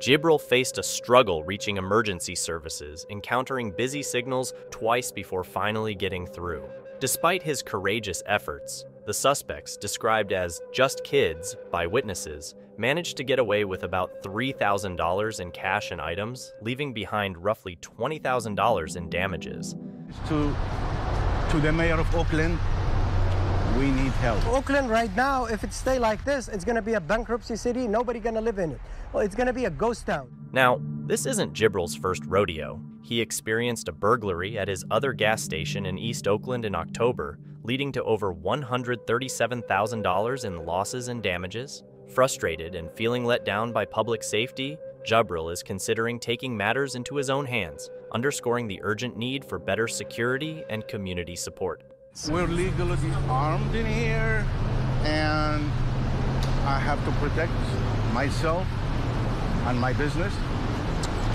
Jibril faced a struggle reaching emergency services, encountering busy signals twice before finally getting through. Despite his courageous efforts, the suspects, described as just kids by witnesses, managed to get away with about $3,000 in cash and items, leaving behind roughly $20,000 in damages. To the mayor of Oakland, we need help. Oakland right now, if it stays like this, it's going to be a bankruptcy city. Nobody going to live in it. Well, it's going to be a ghost town. Now, this isn't Jibril's first rodeo. He experienced a burglary at his other gas station in East Oakland in October, leading to over $137,000 in losses and damages. Frustrated and feeling let down by public safety, Jibril is considering taking matters into his own hands, underscoring the urgent need for better security and community support. We're legally armed in here, and I have to protect myself and my business.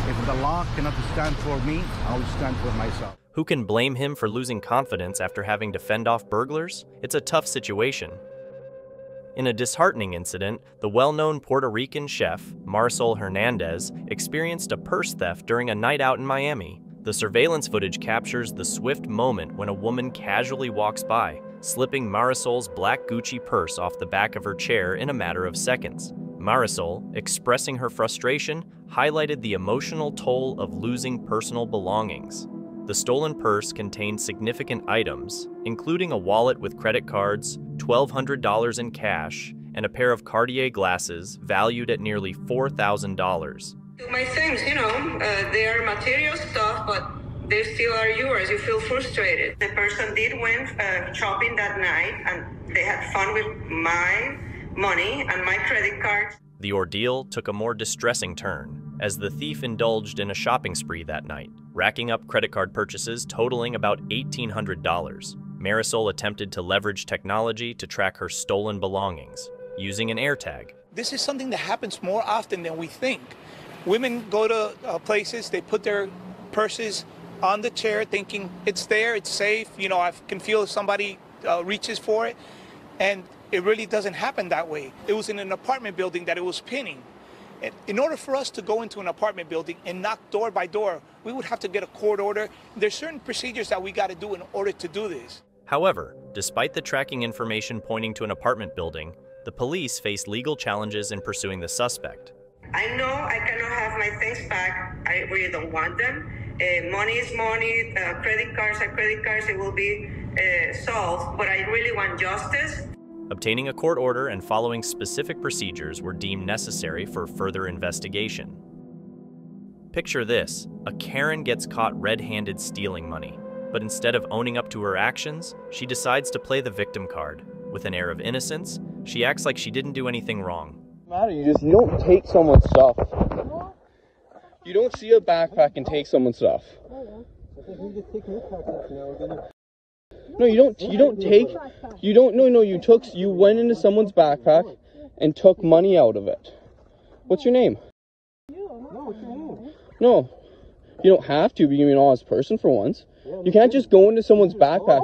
If the law cannot stand for me, I'll stand for myself. Who can blame him for losing confidence after having to fend off burglars? It's a tough situation. In a disheartening incident, the well-known Puerto Rican chef, Marisol Hernandez, experienced a purse theft during a night out in Miami. The surveillance footage captures the swift moment when a woman casually walks by, slipping Marisol's black Gucci purse off the back of her chair in a matter of seconds. Marisol, expressing her frustration, highlighted the emotional toll of losing personal belongings. The stolen purse contained significant items, including a wallet with credit cards, $1,200 in cash, and a pair of Cartier glasses valued at nearly $4,000. My things, you know, they are material stuff, but they still are yours. You feel frustrated. The person did win shopping that night, and they had fun with my money and my credit card. The ordeal took a more distressing turn, as the thief indulged in a shopping spree that night, racking up credit card purchases totaling about $1,800. Marisol attempted to leverage technology to track her stolen belongings, using an AirTag. This is something that happens more often than we think. Women go to places, they put their purses on the chair thinking it's there, it's safe, you know, I can feel if somebody reaches for it, and it really doesn't happen that way. It was in an apartment building that it was pinning. And in order for us to go into an apartment building and knock door by door, we would have to get a court order. There's certain procedures that we got to do in order to do this. However, despite the tracking information pointing to an apartment building, the police faced legal challenges in pursuing the suspect. I know I cannot have my things back. I really don't want them. Money is money, credit cards are credit cards, it will be solved, but I really want justice. Obtaining a court order and following specific procedures were deemed necessary for further investigation. Picture this, a Karen gets caught red-handed stealing money, but instead of owning up to her actions, she decides to play the victim card. With an air of innocence, she acts like she didn't do anything wrong. You just don't take someone's stuff. You don't see a backpack and take someone's stuff. No, you went into someone's backpack and took money out of it. What's your name? No, you don't have to be an honest person for once. You can't just go into someone's backpack.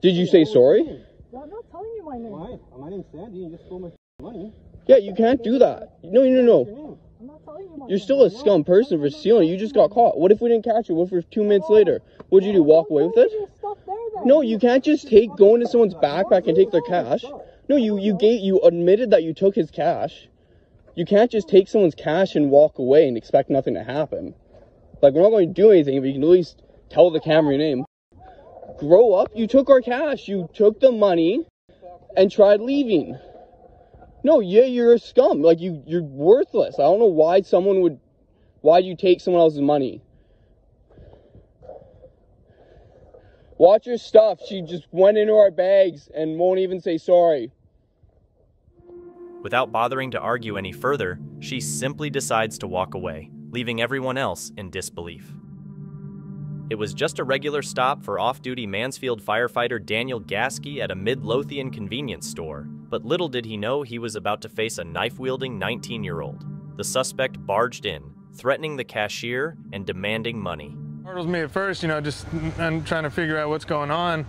Did you say sorry? I'm not telling you my name. My name's Sandy, you just stole my money. Yeah, you can't do that. No. You're still a scum person for stealing. You just got caught. What if we didn't catch you? What if 2 minutes later? What'd you do, walk away with it? No, you can't just go into someone's backpack and take their cash. No, you admitted that you took his cash. You can't just take someone's cash and walk away and expect nothing to happen. Like, we're not going to do anything, but you can at least tell the camera your name. Grow up. You took our cash. You took the money and tried leaving. No, yeah, you're a scum. Like, you're worthless. I don't know why someone would... Why'd you take someone else's money? Watch your stuff. She just went into our bags and won't even say sorry. Without bothering to argue any further, she simply decides to walk away, leaving everyone else in disbelief. It was just a regular stop for off-duty Mansfield firefighter Daniel Gaskey at a Midlothian convenience store, but little did he know he was about to face a knife-wielding 19-year-old. The suspect barged in, threatening the cashier and demanding money. Startled me at first, you know, just I'm trying to figure out what's going on.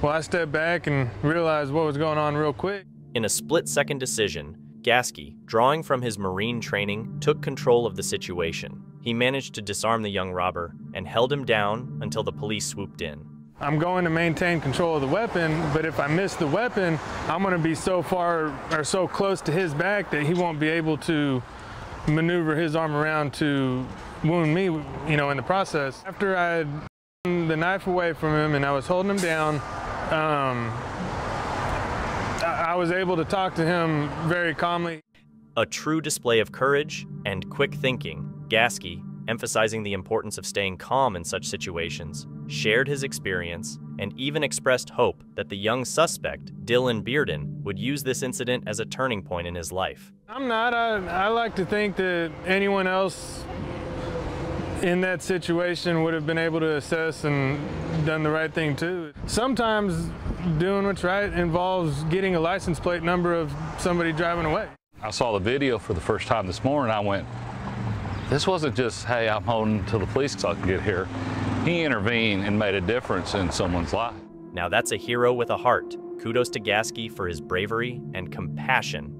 Well, I stepped back and realized what was going on real quick. In a split-second decision, Gaskey, drawing from his Marine training, took control of the situation. He managed to disarm the young robber and held him down until the police swooped in. I'm going to maintain control of the weapon, but if I miss the weapon, I'm going to be so far or so close to his back that he won't be able to maneuver his arm around to wound me, you know, in the process. After I had the knife away from him and I was holding him down, I was able to talk to him very calmly. A true display of courage and quick thinking. Gaskey, emphasizing the importance of staying calm in such situations, shared his experience and even expressed hope that the young suspect, Dylan Bearden, would use this incident as a turning point in his life. I like to think that anyone else in that situation would have been able to assess and done the right thing too. Sometimes doing what's right involves getting a license plate number of somebody driving away. I saw the video for the first time this morning. I went, this wasn't just, hey, I'm holding until the police so I can get here. He intervened and made a difference in someone's life. Now that's a hero with a heart. Kudos to Gaskey for his bravery and compassion.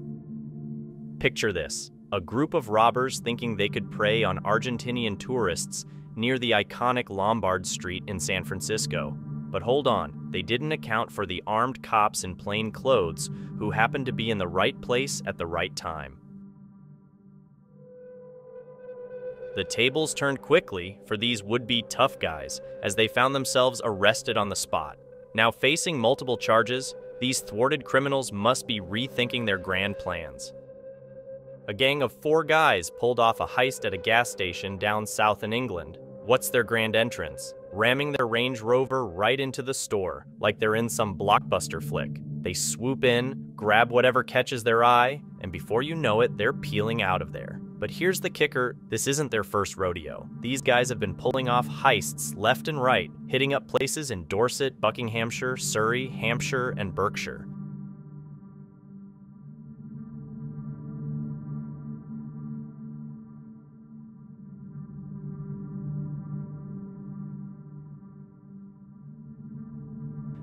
Picture this, a group of robbers thinking they could prey on Argentinian tourists near the iconic Lombard Street in San Francisco. But hold on, they didn't account for the armed cops in plain clothes who happened to be in the right place at the right time. The tables turned quickly for these would-be tough guys as they found themselves arrested on the spot. Now facing multiple charges, These thwarted criminals must be rethinking their grand plans. A gang of four guys pulled off a heist at a gas station down south in England. What's their grand entrance? Ramming their Range Rover right into the store, like they're in some blockbuster flick. They swoop in, grab whatever catches their eye, and before you know it, they're peeling out of there. But here's the kicker, this isn't their first rodeo. These guys have been pulling off heists left and right, hitting up places in Dorset, Buckinghamshire, Surrey, Hampshire, and Berkshire.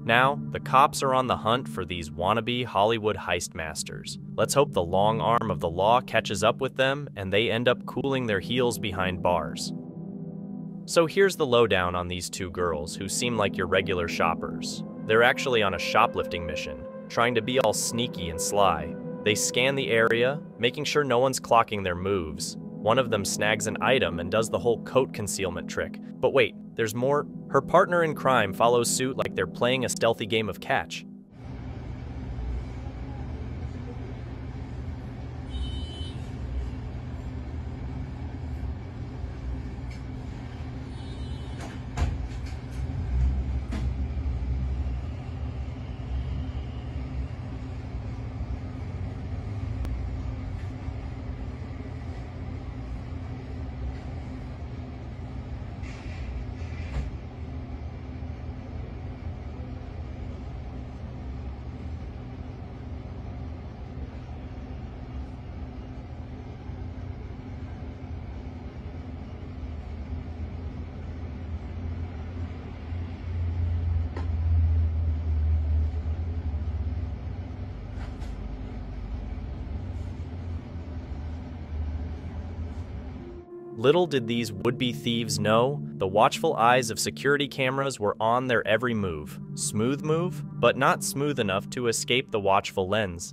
Now, the cops are on the hunt for these wannabe Hollywood heist masters. Let's hope the long arm of the law catches up with them and they end up cooling their heels behind bars. So here's the lowdown on these two girls who seem like your regular shoppers. They're actually on a shoplifting mission, trying to be all sneaky and sly. They scan the area, making sure no one's clocking their moves. One of them snags an item and does the whole coat concealment trick. But wait, there's more. Her partner in crime follows suit like they're playing a stealthy game of catch. Little did these would-be thieves know, the watchful eyes of security cameras were on their every move. Smooth move, but not smooth enough to escape the watchful lens.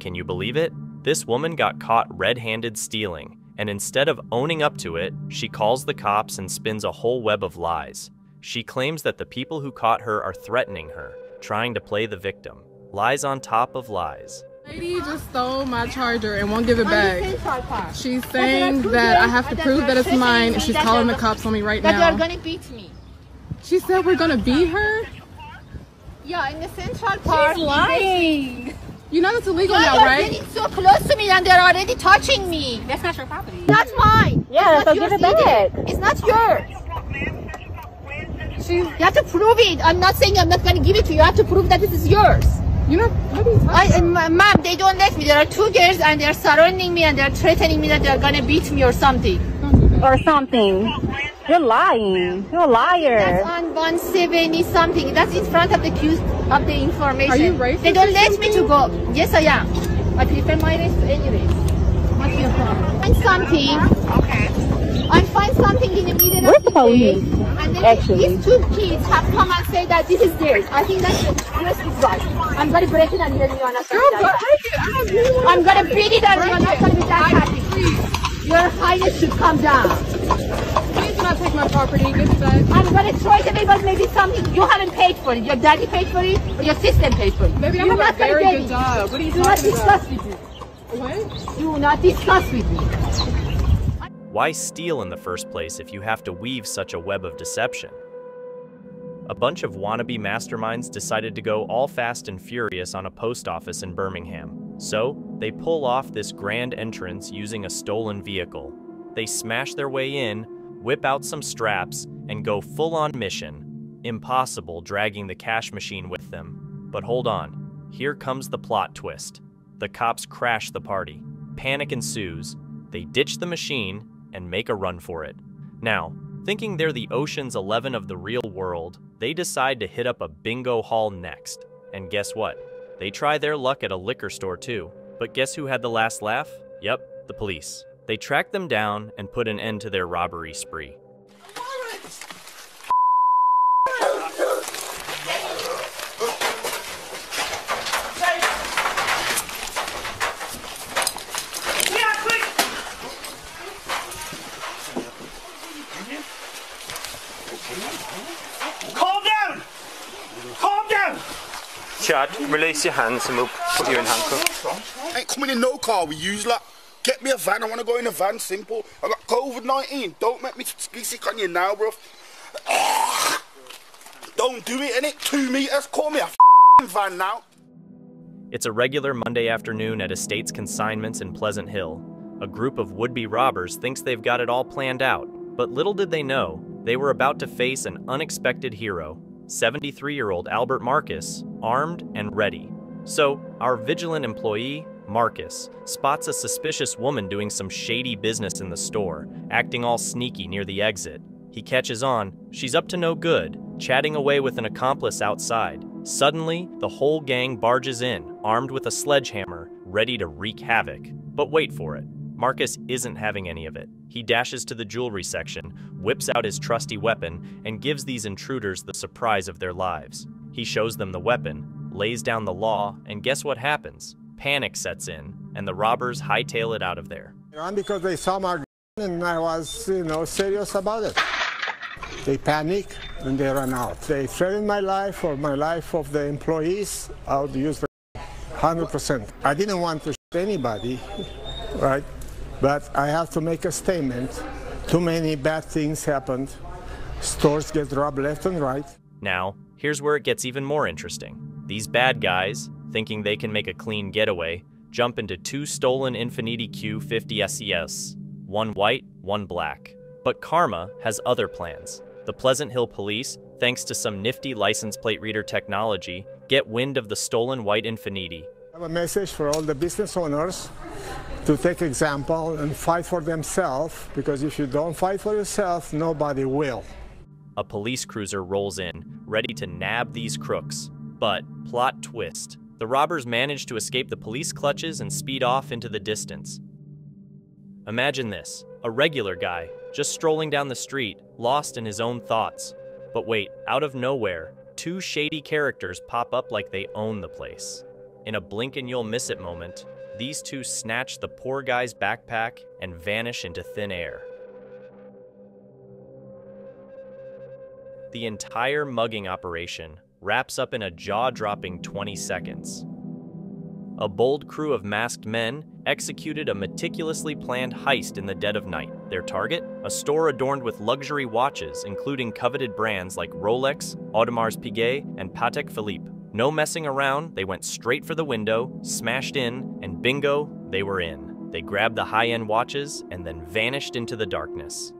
Can you believe it? This woman got caught red-handed stealing, and instead of owning up to it, she calls the cops and spins a whole web of lies. She claims that the people who caught her are threatening her, trying to play the victim. Lies on top of lies. Lady just stole my charger and won't give it back. She's saying that I have to prove that it's mine, and she's calling the cops on me right now. That they're gonna beat me. She said we're gonna beat her? Yeah, in the Central Park. She's lying. You know that's illegal now, right? You're getting so close to me and they're already touching me. That's not your property. That's mine. Yeah, so give it back. It's not yours. You have to prove it. I'm not saying I'm not gonna give it to you. You have to prove that this is yours. You know, ma'am, they don't let me. There are two girls and they're surrounding me and they're threatening me that they're gonna beat me or something. Or something. You're lying. You're a liar. That's on 170 something. That's in front of the queue of the information. Are you racist? They don't let me to go. Yes, I am. I prefer my race to any race. What's your problem? Find something. Okay. I find something in the middle of the police. And then these two kids have come and say that this is theirs. I think that's the rest is right. I'm gonna break it and then you're not gonna be that. I'm gonna beat it and you're not gonna be that happy. Please. Your highness should come down. Please do not take my property, give it back. I'm gonna throw it away, but maybe something you haven't paid for it. Your daddy paid for it or your sister paid for it. Maybe I have a very good job. What are you talking about? Do not discuss with me. What? Do not discuss with me. Why steal in the first place if you have to weave such a web of deception? A bunch of wannabe masterminds decided to go all fast and furious on a post office in Birmingham. So, they pull off this grand entrance using a stolen vehicle. They smash their way in, whip out some straps, and go full-on mission. Impossible dragging the cash machine with them. But hold on, here comes the plot twist. The cops crash the party. Panic ensues. They ditch the machine and make a run for it. Now, thinking they're the Ocean's 11 of the real world, they decide to hit up a bingo hall next. And guess what? They try their luck at a liquor store too. But guess who had the last laugh? Yep, the police. They track them down and put an end to their robbery spree. Chad, release your hands and we'll put you in handcuffs. Ain't coming in no car, we use that. Get me a van, I want to go in a van, simple. I got COVID-19, don't make me be sick on you now, bruv. Don't do it, innit? 2 meters, call me a f***ing van now. It's a regular Monday afternoon at Estates Consignments in Pleasant Hill. A group of would-be robbers thinks they've got it all planned out, but little did they know, they were about to face an unexpected hero, 73-year-old Albert Marcus, armed and ready. So, our vigilant employee, Marcus, spots a suspicious woman doing some shady business in the store, acting all sneaky near the exit. He catches on, she's up to no good, chatting away with an accomplice outside. Suddenly, the whole gang barges in, armed with a sledgehammer, ready to wreak havoc. But wait for it. Marcus isn't having any of it. He dashes to the jewelry section, whips out his trusty weapon, and gives these intruders the surprise of their lives. He shows them the weapon, lays down the law, and guess what happens? Panic sets in, and the robbers hightail it out of there. Because they saw my gun and I was, serious about it. They panic and they run out. They threatened my life or my life of the employees. I would use the 100%. I didn't want to shoot anybody, right? But I have to make a statement. Too many bad things happened. Stores get robbed left and right. Now, here's where it gets even more interesting. These bad guys, thinking they can make a clean getaway, jump into two stolen Infiniti Q50 SES, one white, one black. But Karma has other plans. The Pleasant Hill Police, thanks to some nifty license plate reader technology, get wind of the stolen white Infiniti. I have a message for all the business owners to take example and fight for themselves, because if you don't fight for yourself, nobody will. A police cruiser rolls in, ready to nab these crooks. But, plot twist, the robbers manage to escape the police clutches and speed off into the distance. Imagine this, a regular guy, just strolling down the street, lost in his own thoughts. But wait, out of nowhere, two shady characters pop up like they own the place. In a blink and you'll miss it moment, these two snatch the poor guy's backpack and vanish into thin air. The entire mugging operation wraps up in a jaw-dropping 20 seconds. A bold crew of masked men executed a meticulously planned heist in the dead of night. Their target? A store adorned with luxury watches, including coveted brands like Rolex, Audemars Piguet, and Patek Philippe. No messing around, they went straight for the window, smashed in, and bingo, they were in. They grabbed the high-end watches and then vanished into the darkness.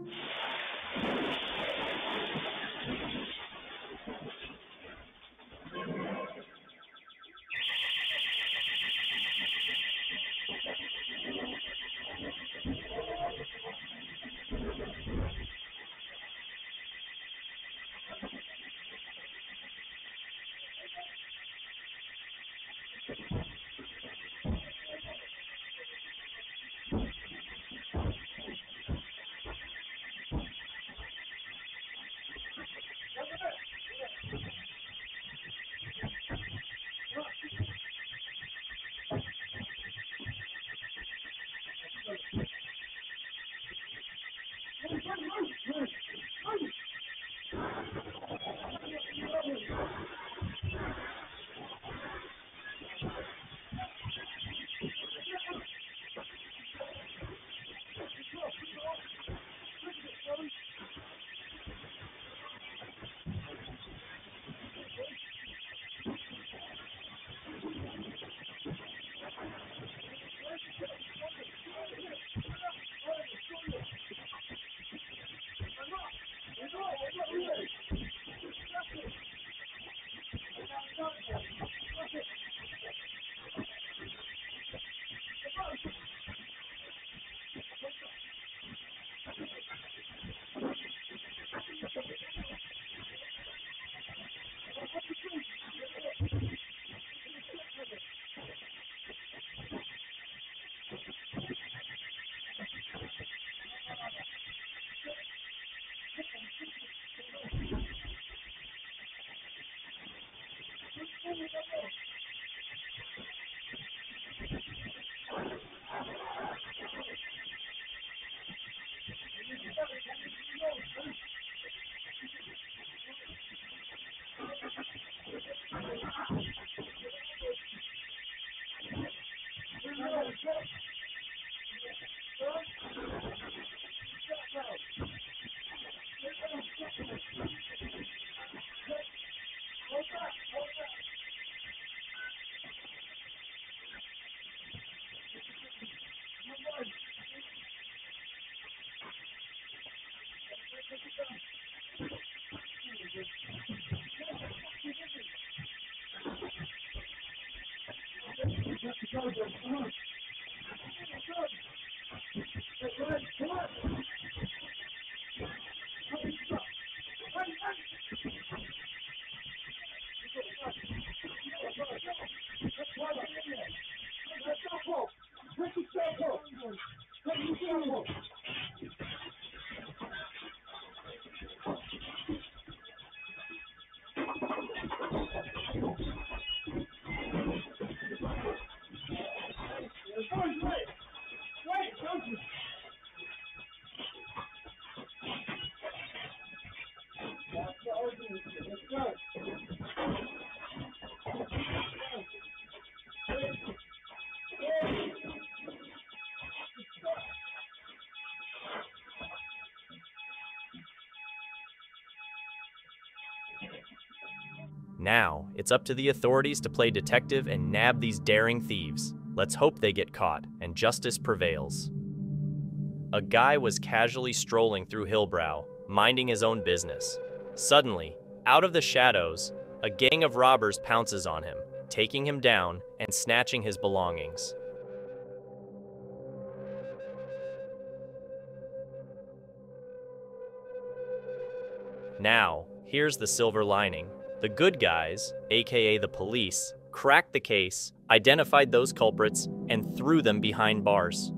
Now, it's up to the authorities to play detective and nab these daring thieves. Let's hope they get caught and justice prevails. A guy was casually strolling through Hillbrow, minding his own business. Suddenly, out of the shadows, a gang of robbers pounces on him, taking him down and snatching his belongings. Now, here's the silver lining. The good guys, aka the police, cracked the case, identified those culprits, and threw them behind bars.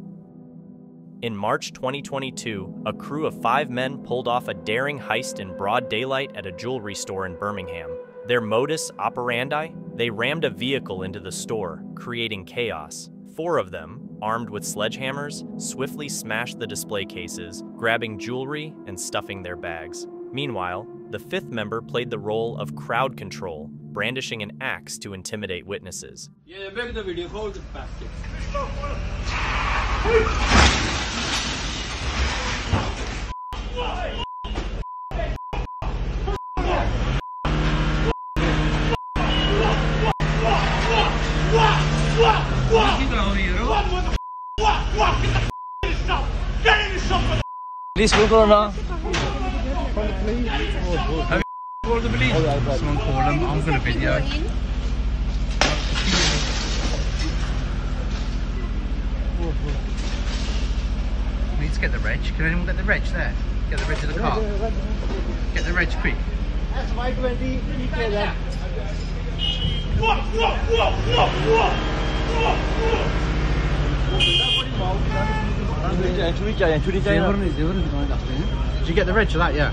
In March 2022, a crew of 5 men pulled off a daring heist in broad daylight at a jewelry store in Birmingham. Their modus operandi? They rammed a vehicle into the store, creating chaos. 4 of them, armed with sledgehammers, swiftly smashed the display cases, grabbing jewelry and stuffing their bags. Meanwhile, the 5th member played the role of crowd control, brandishing an axe to intimidate witnesses. Yeah, make the video, hold it back. Police will go now. Call the police. Have you called the police? Someone called them. I'm going to video. We need to get the reg. Can anyone get the reg there? Get the reg to the car. Get the reg quick. That's my 20. Did you get the reg for that? Yeah.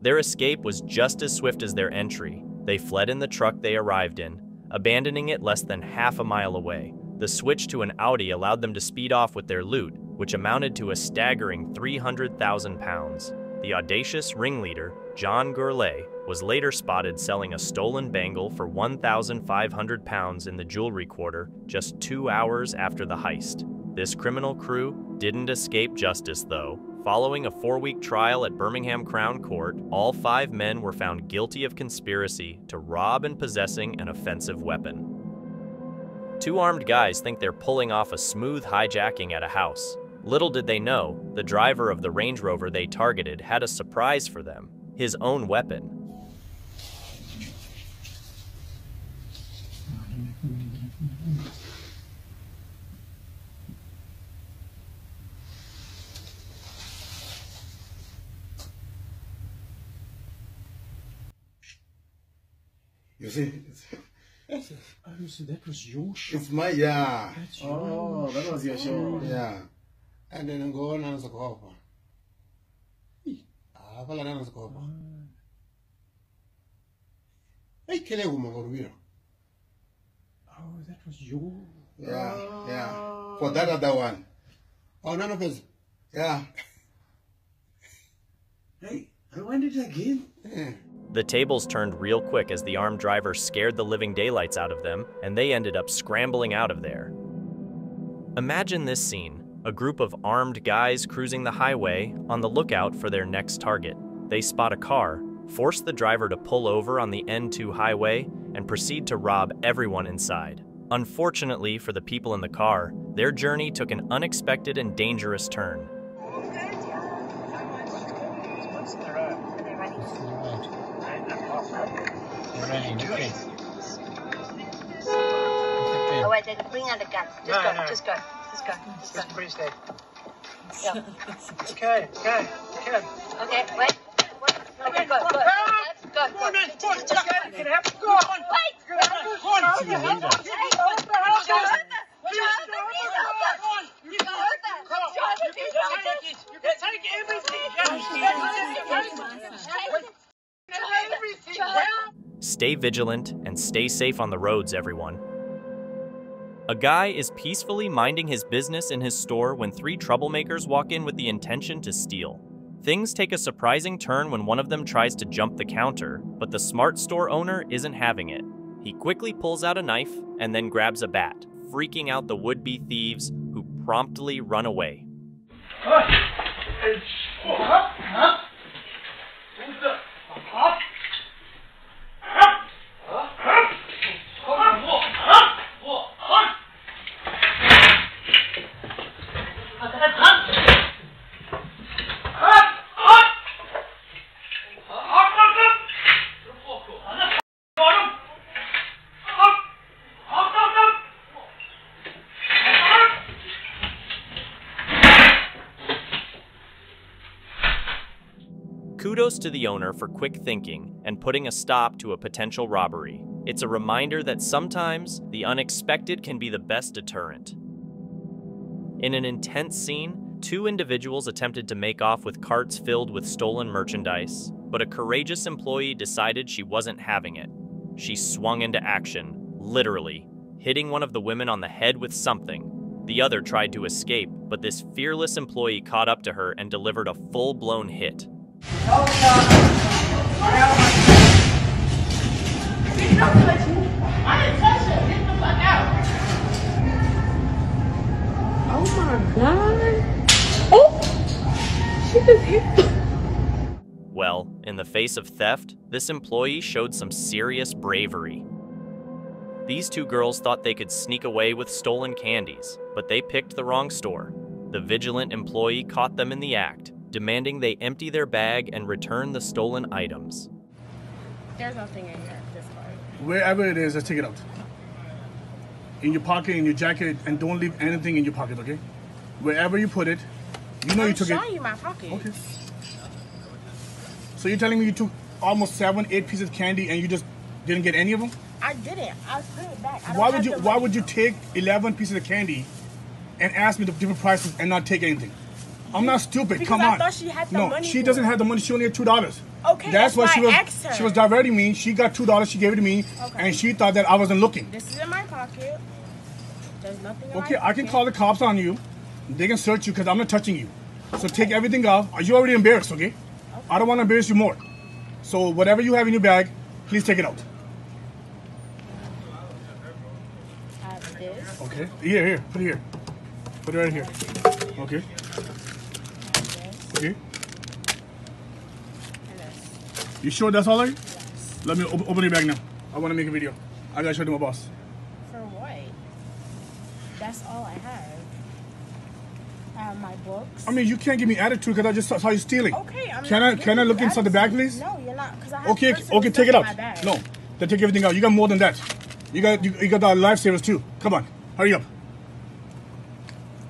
Their escape was just as swift as their entry. They fled in the truck they arrived in, abandoning it less than half a mile away. The switch to an Audi allowed them to speed off with their loot, which amounted to a staggering £300,000. The audacious ringleader, John Gourlay, was later spotted selling a stolen bangle for £1,500 in the jewelry quarter just 2 hours after the heist. This criminal crew didn't escape justice, though. Following a 4-week trial at Birmingham Crown Court, all 5 men were found guilty of conspiracy to rob and possessing an offensive weapon. 2 armed guys think they're pulling off a smooth hijacking at a house. Little did they know, the driver of the Range Rover they targeted had a surprise for them, his own weapon. You see? Oh, so that was your show. It's my, yeah. Oh, that was your show. Yeah. And then I go on and I was like, oh, that was your. Yeah, yeah. For that other one. Oh, none of us. Yeah. Hey, I want it again. Yeah. The tables turned real quick as the armed driver scared the living daylights out of them, and they ended up scrambling out of there. Imagine this scene, a group of armed guys cruising the highway on the lookout for their next target. They spot a car, force the driver to pull over on the N2 highway, and proceed to rob everyone inside. Unfortunately for the people in the car, their journey took an unexpected and dangerous turn. All right, then bring out the gun. Just go. Just go. Just go. Just go. Go. Okay. Wait. Go. Stay vigilant and stay safe on the roads, everyone. A guy is peacefully minding his business in his store when three troublemakers walk in with the intention to steal. Things take a surprising turn when one of them tries to jump the counter, but the smart store owner isn't having it. He quickly pulls out a knife and then grabs a bat, freaking out the would-be thieves, who promptly run away. Kudos to the owner for quick thinking and putting a stop to a potential robbery. It's a reminder that sometimes the unexpected can be the best deterrent. In an intense scene, two individuals attempted to make off with carts filled with stolen merchandise, but a courageous employee decided she wasn't having it. She swung into action, literally, hitting one of the women on the head with something. The other tried to escape, but this fearless employee caught up to her and delivered a full-blown hit. Oh my God. Oh! She was hit. Well, in the face of theft, this employee showed some serious bravery. These two girls thought they could sneak away with stolen candies, but they picked the wrong store. The vigilant employee caught them in the act, demanding they empty their bag and return the stolen items. There's nothing in here at this point. Wherever it is, just take it out. In your pocket, in your jacket, and don't leave anything in your pocket, okay? Wherever you put it, you know you took it. I'm showing you my pocket. Okay. So you're telling me you took almost 7, 8 pieces of candy and you just didn't get any of them? I didn't. I put it back. Why would you take 11 pieces of candy and ask me the different prices and not take anything? I'm not stupid, because come on. I thought she had the money. No, she doesn't have the money. She only had $2. Okay, that's why she was diverting me. She got $2. She gave it to me, okay, and she thought that I wasn't looking. This is in my pocket. There's nothing in my pocket. Okay, I can call the cops on you. They can search you because I'm not touching you. So take everything off. You're already embarrassed, okay? I don't want to embarrass you more. So whatever you have in your bag, please take it out. This. Okay. Here. Put it here. Put it right here. Okay. Okay. You sure that's all right? Yes. Let me open your bag now. I want to make a video. I gotta show it to my boss. For what? That's all I have. I have my books. I mean, you can't give me attitude because I just saw you stealing. Okay. Can I look inside the bag, please? No, you're not. Because I have. Okay. Take it out. No, then take everything out. You got more than that. You got the lifesavers too. Come on, hurry up.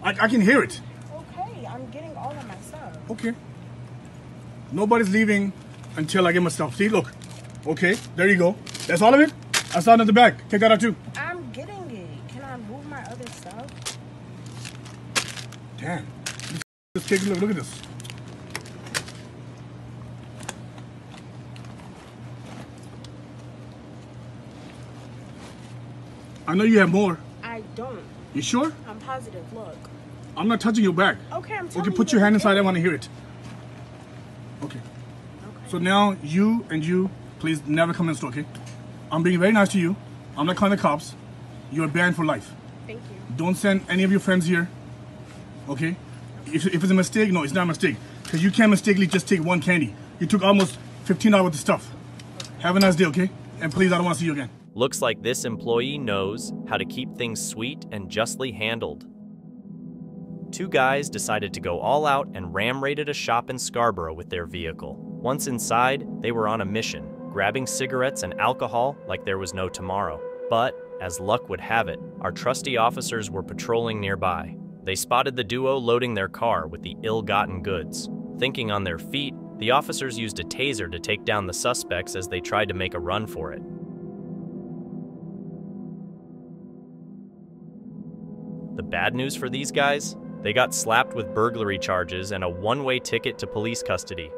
I can hear it. Okay. Nobody's leaving until I get my stuff. See, look. Okay, there you go. That's all of it? I saw it in the back. Take that out too. I'm getting it. Can I move my other stuff? Damn. Just take a look. Look at this. I know you have more. I don't. You sure? I'm positive. Look. I'm not touching your bag. Okay, I'm telling you. Okay, put your hand inside. I want to hear it. Okay. So now you and you, please never come in the store, okay? I'm being very nice to you. I'm not calling the cops. You're banned for life. Thank you. Don't send any of your friends here, okay? If it's a mistake, no, it's not a mistake. Because you can't mistakenly just take one candy. You took almost $15 worth of stuff. Okay. Have a nice day, okay? And please, I don't want to see you again. Looks like this employee knows how to keep things sweet and justly handled. Two guys decided to go all out and ram-raided a shop in Scarborough with their vehicle. Once inside, they were on a mission, grabbing cigarettes and alcohol like there was no tomorrow. But, as luck would have it, our trusty officers were patrolling nearby. They spotted the duo loading their car with the ill-gotten goods. Thinking on their feet, the officers used a taser to take down the suspects as they tried to make a run for it. The bad news for these guys? They got slapped with burglary charges and a one-way ticket to police custody.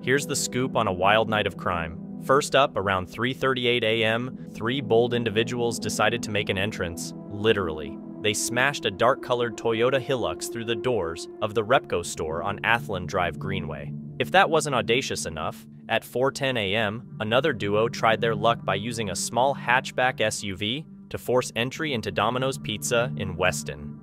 Here's the scoop on a wild night of crime. First up, around 3:38 a.m., three bold individuals decided to make an entrance, literally. They smashed a dark-colored Toyota Hilux through the doors of the Repco store on Athland Drive Greenway. If that wasn't audacious enough, at 4:10 a.m., another duo tried their luck by using a small hatchback SUV to force entry into Domino's Pizza in Weston.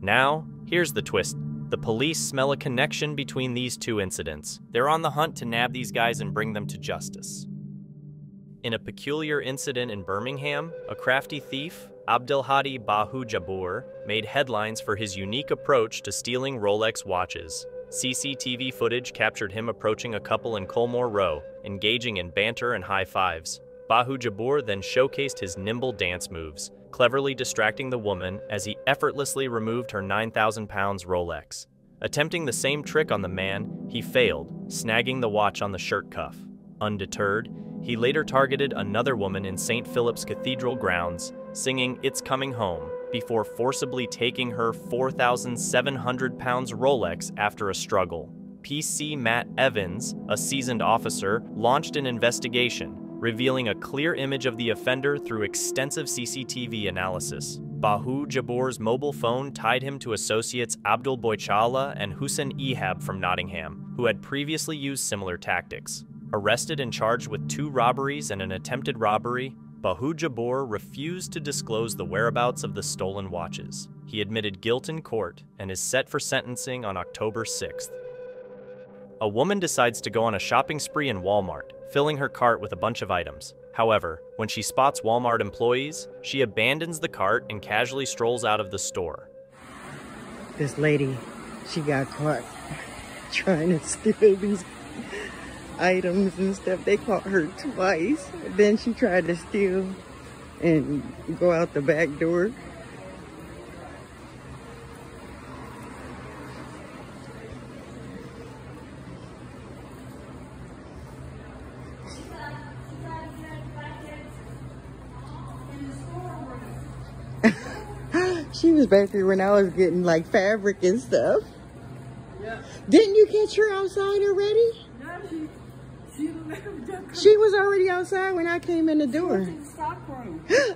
Now, here's the twist. The police smell a connection between these two incidents. They're on the hunt to nab these guys and bring them to justice. In a peculiar incident in Birmingham, a crafty thief, Abdelhadi Bahu Jabour, made headlines for his unique approach to stealing Rolex watches. CCTV footage captured him approaching a couple in Colmore Row, engaging in banter and high fives. Bahu Jabour then showcased his nimble dance moves, cleverly distracting the woman as he effortlessly removed her 9,000-pound Rolex. Attempting the same trick on the man, he failed, snagging the watch on the shirt cuff. Undeterred, he later targeted another woman in St. Philip's Cathedral grounds, singing "It's Coming Home," before forcibly taking her 4,700-pound Rolex after a struggle. PC Matt Evans, a seasoned officer, launched an investigation, revealing a clear image of the offender through extensive CCTV analysis. Bahu Jabour's mobile phone tied him to associates Abdul Boychala and Hussein Ehab from Nottingham, who had previously used similar tactics. Arrested and charged with 2 robberies and an attempted robbery, Bahu Jabour refused to disclose the whereabouts of the stolen watches. He admitted guilt in court and is set for sentencing on October 6th. A woman decides to go on a shopping spree in Walmart, filling her cart with a bunch of items. However, when she spots Walmart employees, she abandons the cart and casually strolls out of the store. This lady, she got caught trying to steal these items and stuff. They caught her twice. Then she tried to steal and go out the back door. She was back here when I was getting like fabric and stuff. Yeah. Didn't you catch her outside already? No, she was already outside when I came in the door. She was in the stock room. Trying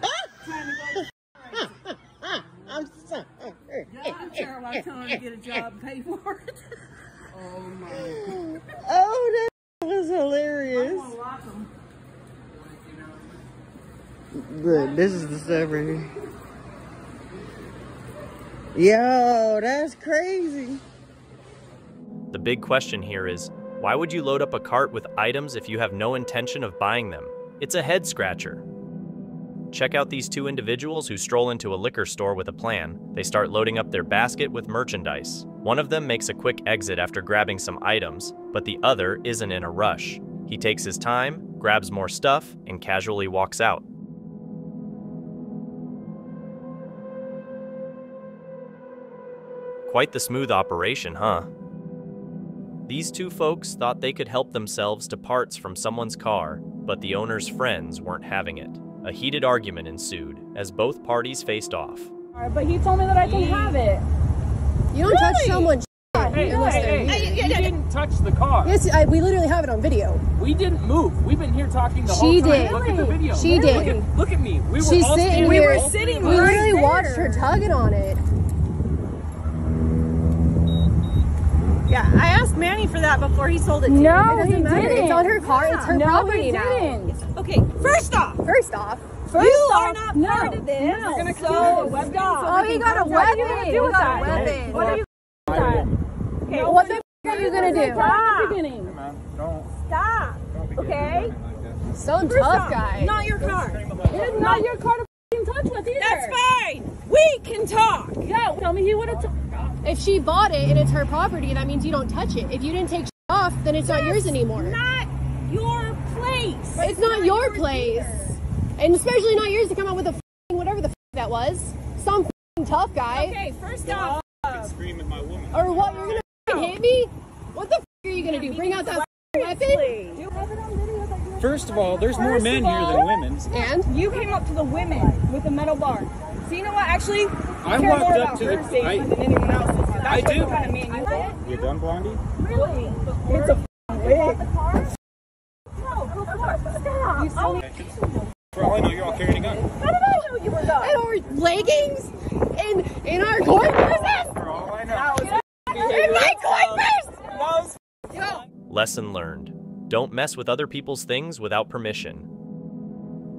to go to the I'm sorry. Yeah, I'm terrible. I'm telling her to get a job and pay for it. Oh my God. Oh, that was hilarious. I want to lock them. Good. This is the stuff right here. Yo, that's crazy. The big question here is, why would you load up a cart with items if you have no intention of buying them? It's a head scratcher. Check out these two individuals who stroll into a liquor store with a plan. They start loading up their basket with merchandise. One of them makes a quick exit after grabbing some items, but the other isn't in a rush. He takes his time, grabs more stuff, and casually walks out. Quite the smooth operation, huh? These two folks thought they could help themselves to parts from someone's car, but the owner's friends weren't having it. A heated argument ensued as both parties faced off. But he told me that I can have it. You don't touch someone's shit. Hey, you didn't touch the car. Yes, we literally have it on video. We didn't move. We've been here talking the whole time. Did. Look at the video. She did. Look at me. We were all sitting. We were sitting. We literally watched her tugging on it. Yeah, I asked Manny for that before he sold it to me. No, it doesn't matter. It's on her car. Yeah. It's her property now. Okay, first off, you are not part of this. No. We're gonna so stop. Oh, you got a weapon. What are you gonna do with that? What are you with that? Okay, what the f are you gonna do? Stop. Okay. So tough, guys. Not your car. It is not your car to f***ing touch with either. That's fine. We can talk. Yeah, tell me he would have. If she bought it and it's her property, that means you don't touch it. If you didn't take shit off, then it's not yours anymore. Not your place. place. But it's not your place. Either. And especially not yours to come out with a f***ing whatever the f*** that was. Some f***ing tough guy. Okay, first off. I scream at my woman. Or what? You're going to f***ing hit me? What the f*** are you going to do? Bring out that f***ing weapon? Do you have it on video that you're First of all, there's more men here than women. And? You came up to the women with a metal bar. So you know what, actually? I walked more up to the... than anyone else's. I do. Kind of man you done, Blondie? Really? It's a f***ing For all I know, you're all carrying a gun. How did I know you were not? In our leggings? In our coin purses? For all I know. In my coin purse! Lesson learned. Don't mess with other people's things without permission.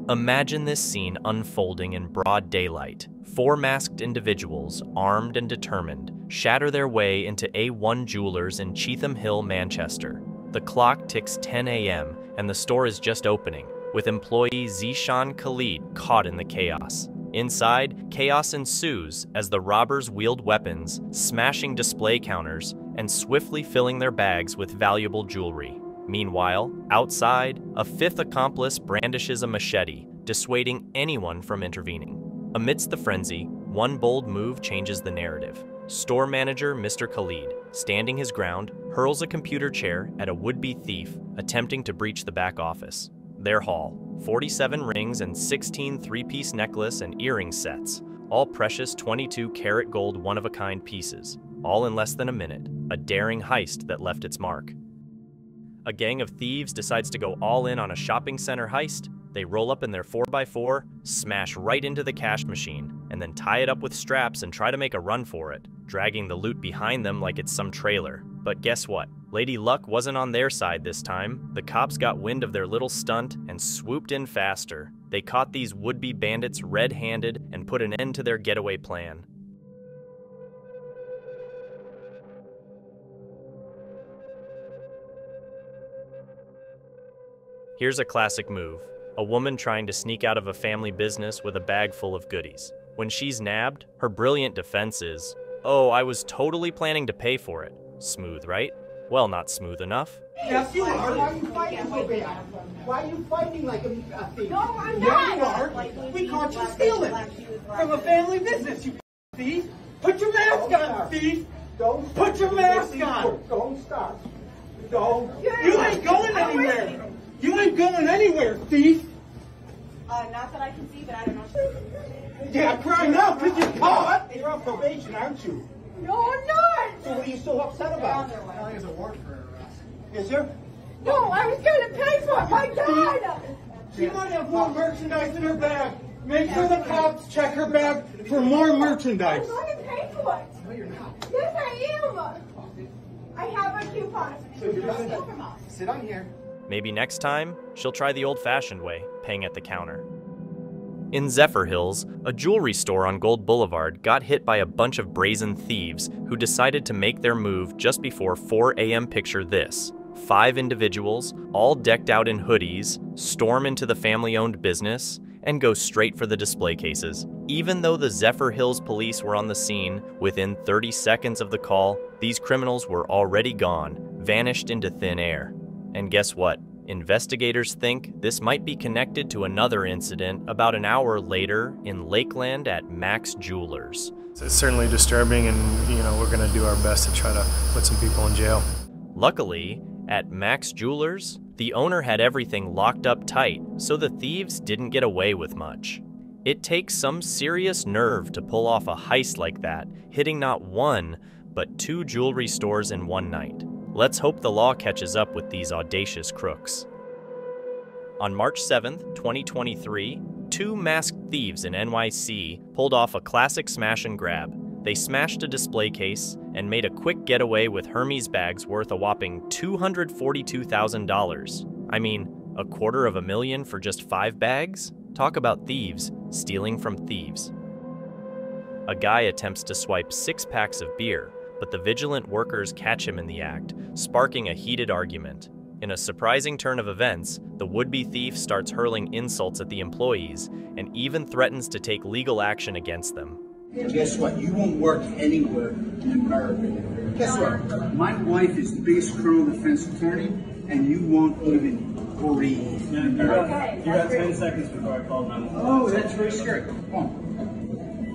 Imagine this scene unfolding in broad daylight. Four masked individuals, armed and determined, shatter their way into A1 Jewelers in Cheetham Hill, Manchester. The clock ticks 10 a.m. and the store is just opening, with employee Zishan Khalid caught in the chaos. Inside, chaos ensues as the robbers wield weapons, smashing display counters, and swiftly filling their bags with valuable jewelry. Meanwhile, outside, a fifth accomplice brandishes a machete, dissuading anyone from intervening. Amidst the frenzy, one bold move changes the narrative. Store manager Mr. Khalid, standing his ground, hurls a computer chair at a would-be thief attempting to breach the back office. Their haul, 47 rings and 16 three-piece necklace and earring sets, all precious 22-karat gold one-of-a-kind pieces, all in less than a minute, a daring heist that left its mark. A gang of thieves decides to go all in on a shopping center heist. They roll up in their 4x4, smash right into the cash machine, and then tie it up with straps and try to make a run for it, dragging the loot behind them like it's some trailer. But guess what? Lady Luck wasn't on their side this time. The cops got wind of their little stunt and swooped in faster. They caught these would-be bandits red-handed and put an end to their getaway plan. Here's a classic move. A woman trying to sneak out of a family business with a bag full of goodies. When she's nabbed, her brilliant defense is, "Oh, I was totally planning to pay for it." Smooth, right? Well, not smooth enough. Yes, you are. Why are you fighting so bad? Why are you fighting like a thief? No, I'm not. Yeah, you are. We caught you stealing from a family business, you thief. Put your mask on, thief. Don't put your mask on. Don't stop. Don't. You ain't going anywhere. You ain't going anywhere, thief. Not that I can see, but I don't know. Yeah, crying out because you're caught. And you're on probation, aren't you? No, I'm not. So what are you so upset about? I think it's a warrant for arrest. Yes, sir? No, I was going to pay for it. My God! She might have more merchandise in her bag. Make sure the cops check her bag for more merchandise. I'm going to pay for it. No, you're not. Yes, I am. I have a coupon. So you're not. Sit on here. Maybe next time, she'll try the old-fashioned way, paying at the counter. In Zephyr Hills, a jewelry store on Gold Boulevard got hit by a bunch of brazen thieves who decided to make their move just before 4 a.m. Picture this. Five individuals, all decked out in hoodies, storm into the family-owned business and go straight for the display cases. Even though the Zephyr Hills police were on the scene, within 30 seconds of the call, these criminals were already gone, vanished into thin air. And guess what? Investigators think this might be connected to another incident about an hour later in Lakeland at Max Jewelers. It's certainly disturbing, and you know, we're gonna do our best to try to put some people in jail. Luckily, at Max Jewelers, the owner had everything locked up tight, so the thieves didn't get away with much. It takes some serious nerve to pull off a heist like that, hitting not one, but two jewelry stores in one night. Let's hope the law catches up with these audacious crooks. On March 7th, 2023, two masked thieves in NYC pulled off a classic smash and grab. They smashed a display case and made a quick getaway with Hermes bags worth a whopping $242,000. I mean, $250,000 for just 5 bags? Talk about thieves stealing from thieves. A guy attempts to swipe 6 packs of beer, but the vigilant workers catch him in the act, sparking a heated argument. In a surprising turn of events, the would-be thief starts hurling insults at the employees and even threatens to take legal action against them. And guess what? You won't work anywhere in America. Guess what? My wife is the biggest criminal defense attorney, and you won't even breathe. Okay, you got 10 seconds before I call them. Oh, that's very scary. Come on.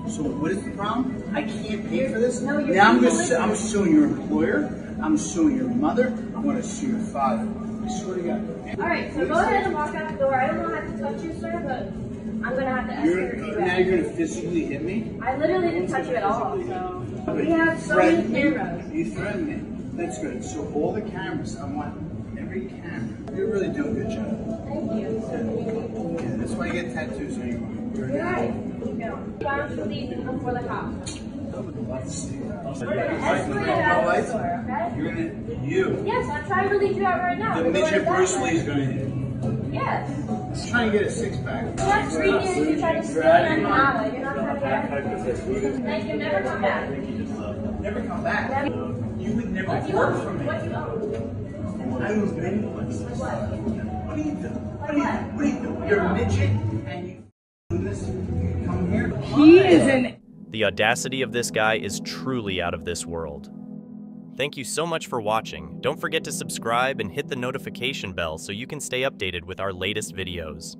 So what is the problem? I can't pay for this? No, now I'm suing your employer. I'm suing your mother. I want to sue your father. I swear to God. All right, so go ahead and walk out the door. I don't know how to touch you, sir, but I'm going to have to ask you. Now you're going to physically hit me? I literally didn't touch you at all, so. We have so many cameras. You threatened me. That's good. So all the cameras, I want every camera. You're really doing a good job. Thank you. Yeah, that's why you get tattoos anymore. You're right. Why don't you leave before the cops? Let's see. We're going to escort you out of the store, okay? You're going to, Yes, I'm trying to leave you out right now. The midget Bruce Lee is going to hit you. Yes. Just trying to get a six-pack. You're not freaking if you try to steal an hour. You're not trying to get it. Like, you'll never come back. Never come back? Never. You would never work for me. What do you own? I don't pay for this. What are you doing? What are you doing? You're a midget, and you do this? You come here? He is an... The audacity of this guy is truly out of this world. Thank you so much for watching. Don't forget to subscribe and hit the notification bell so you can stay updated with our latest videos.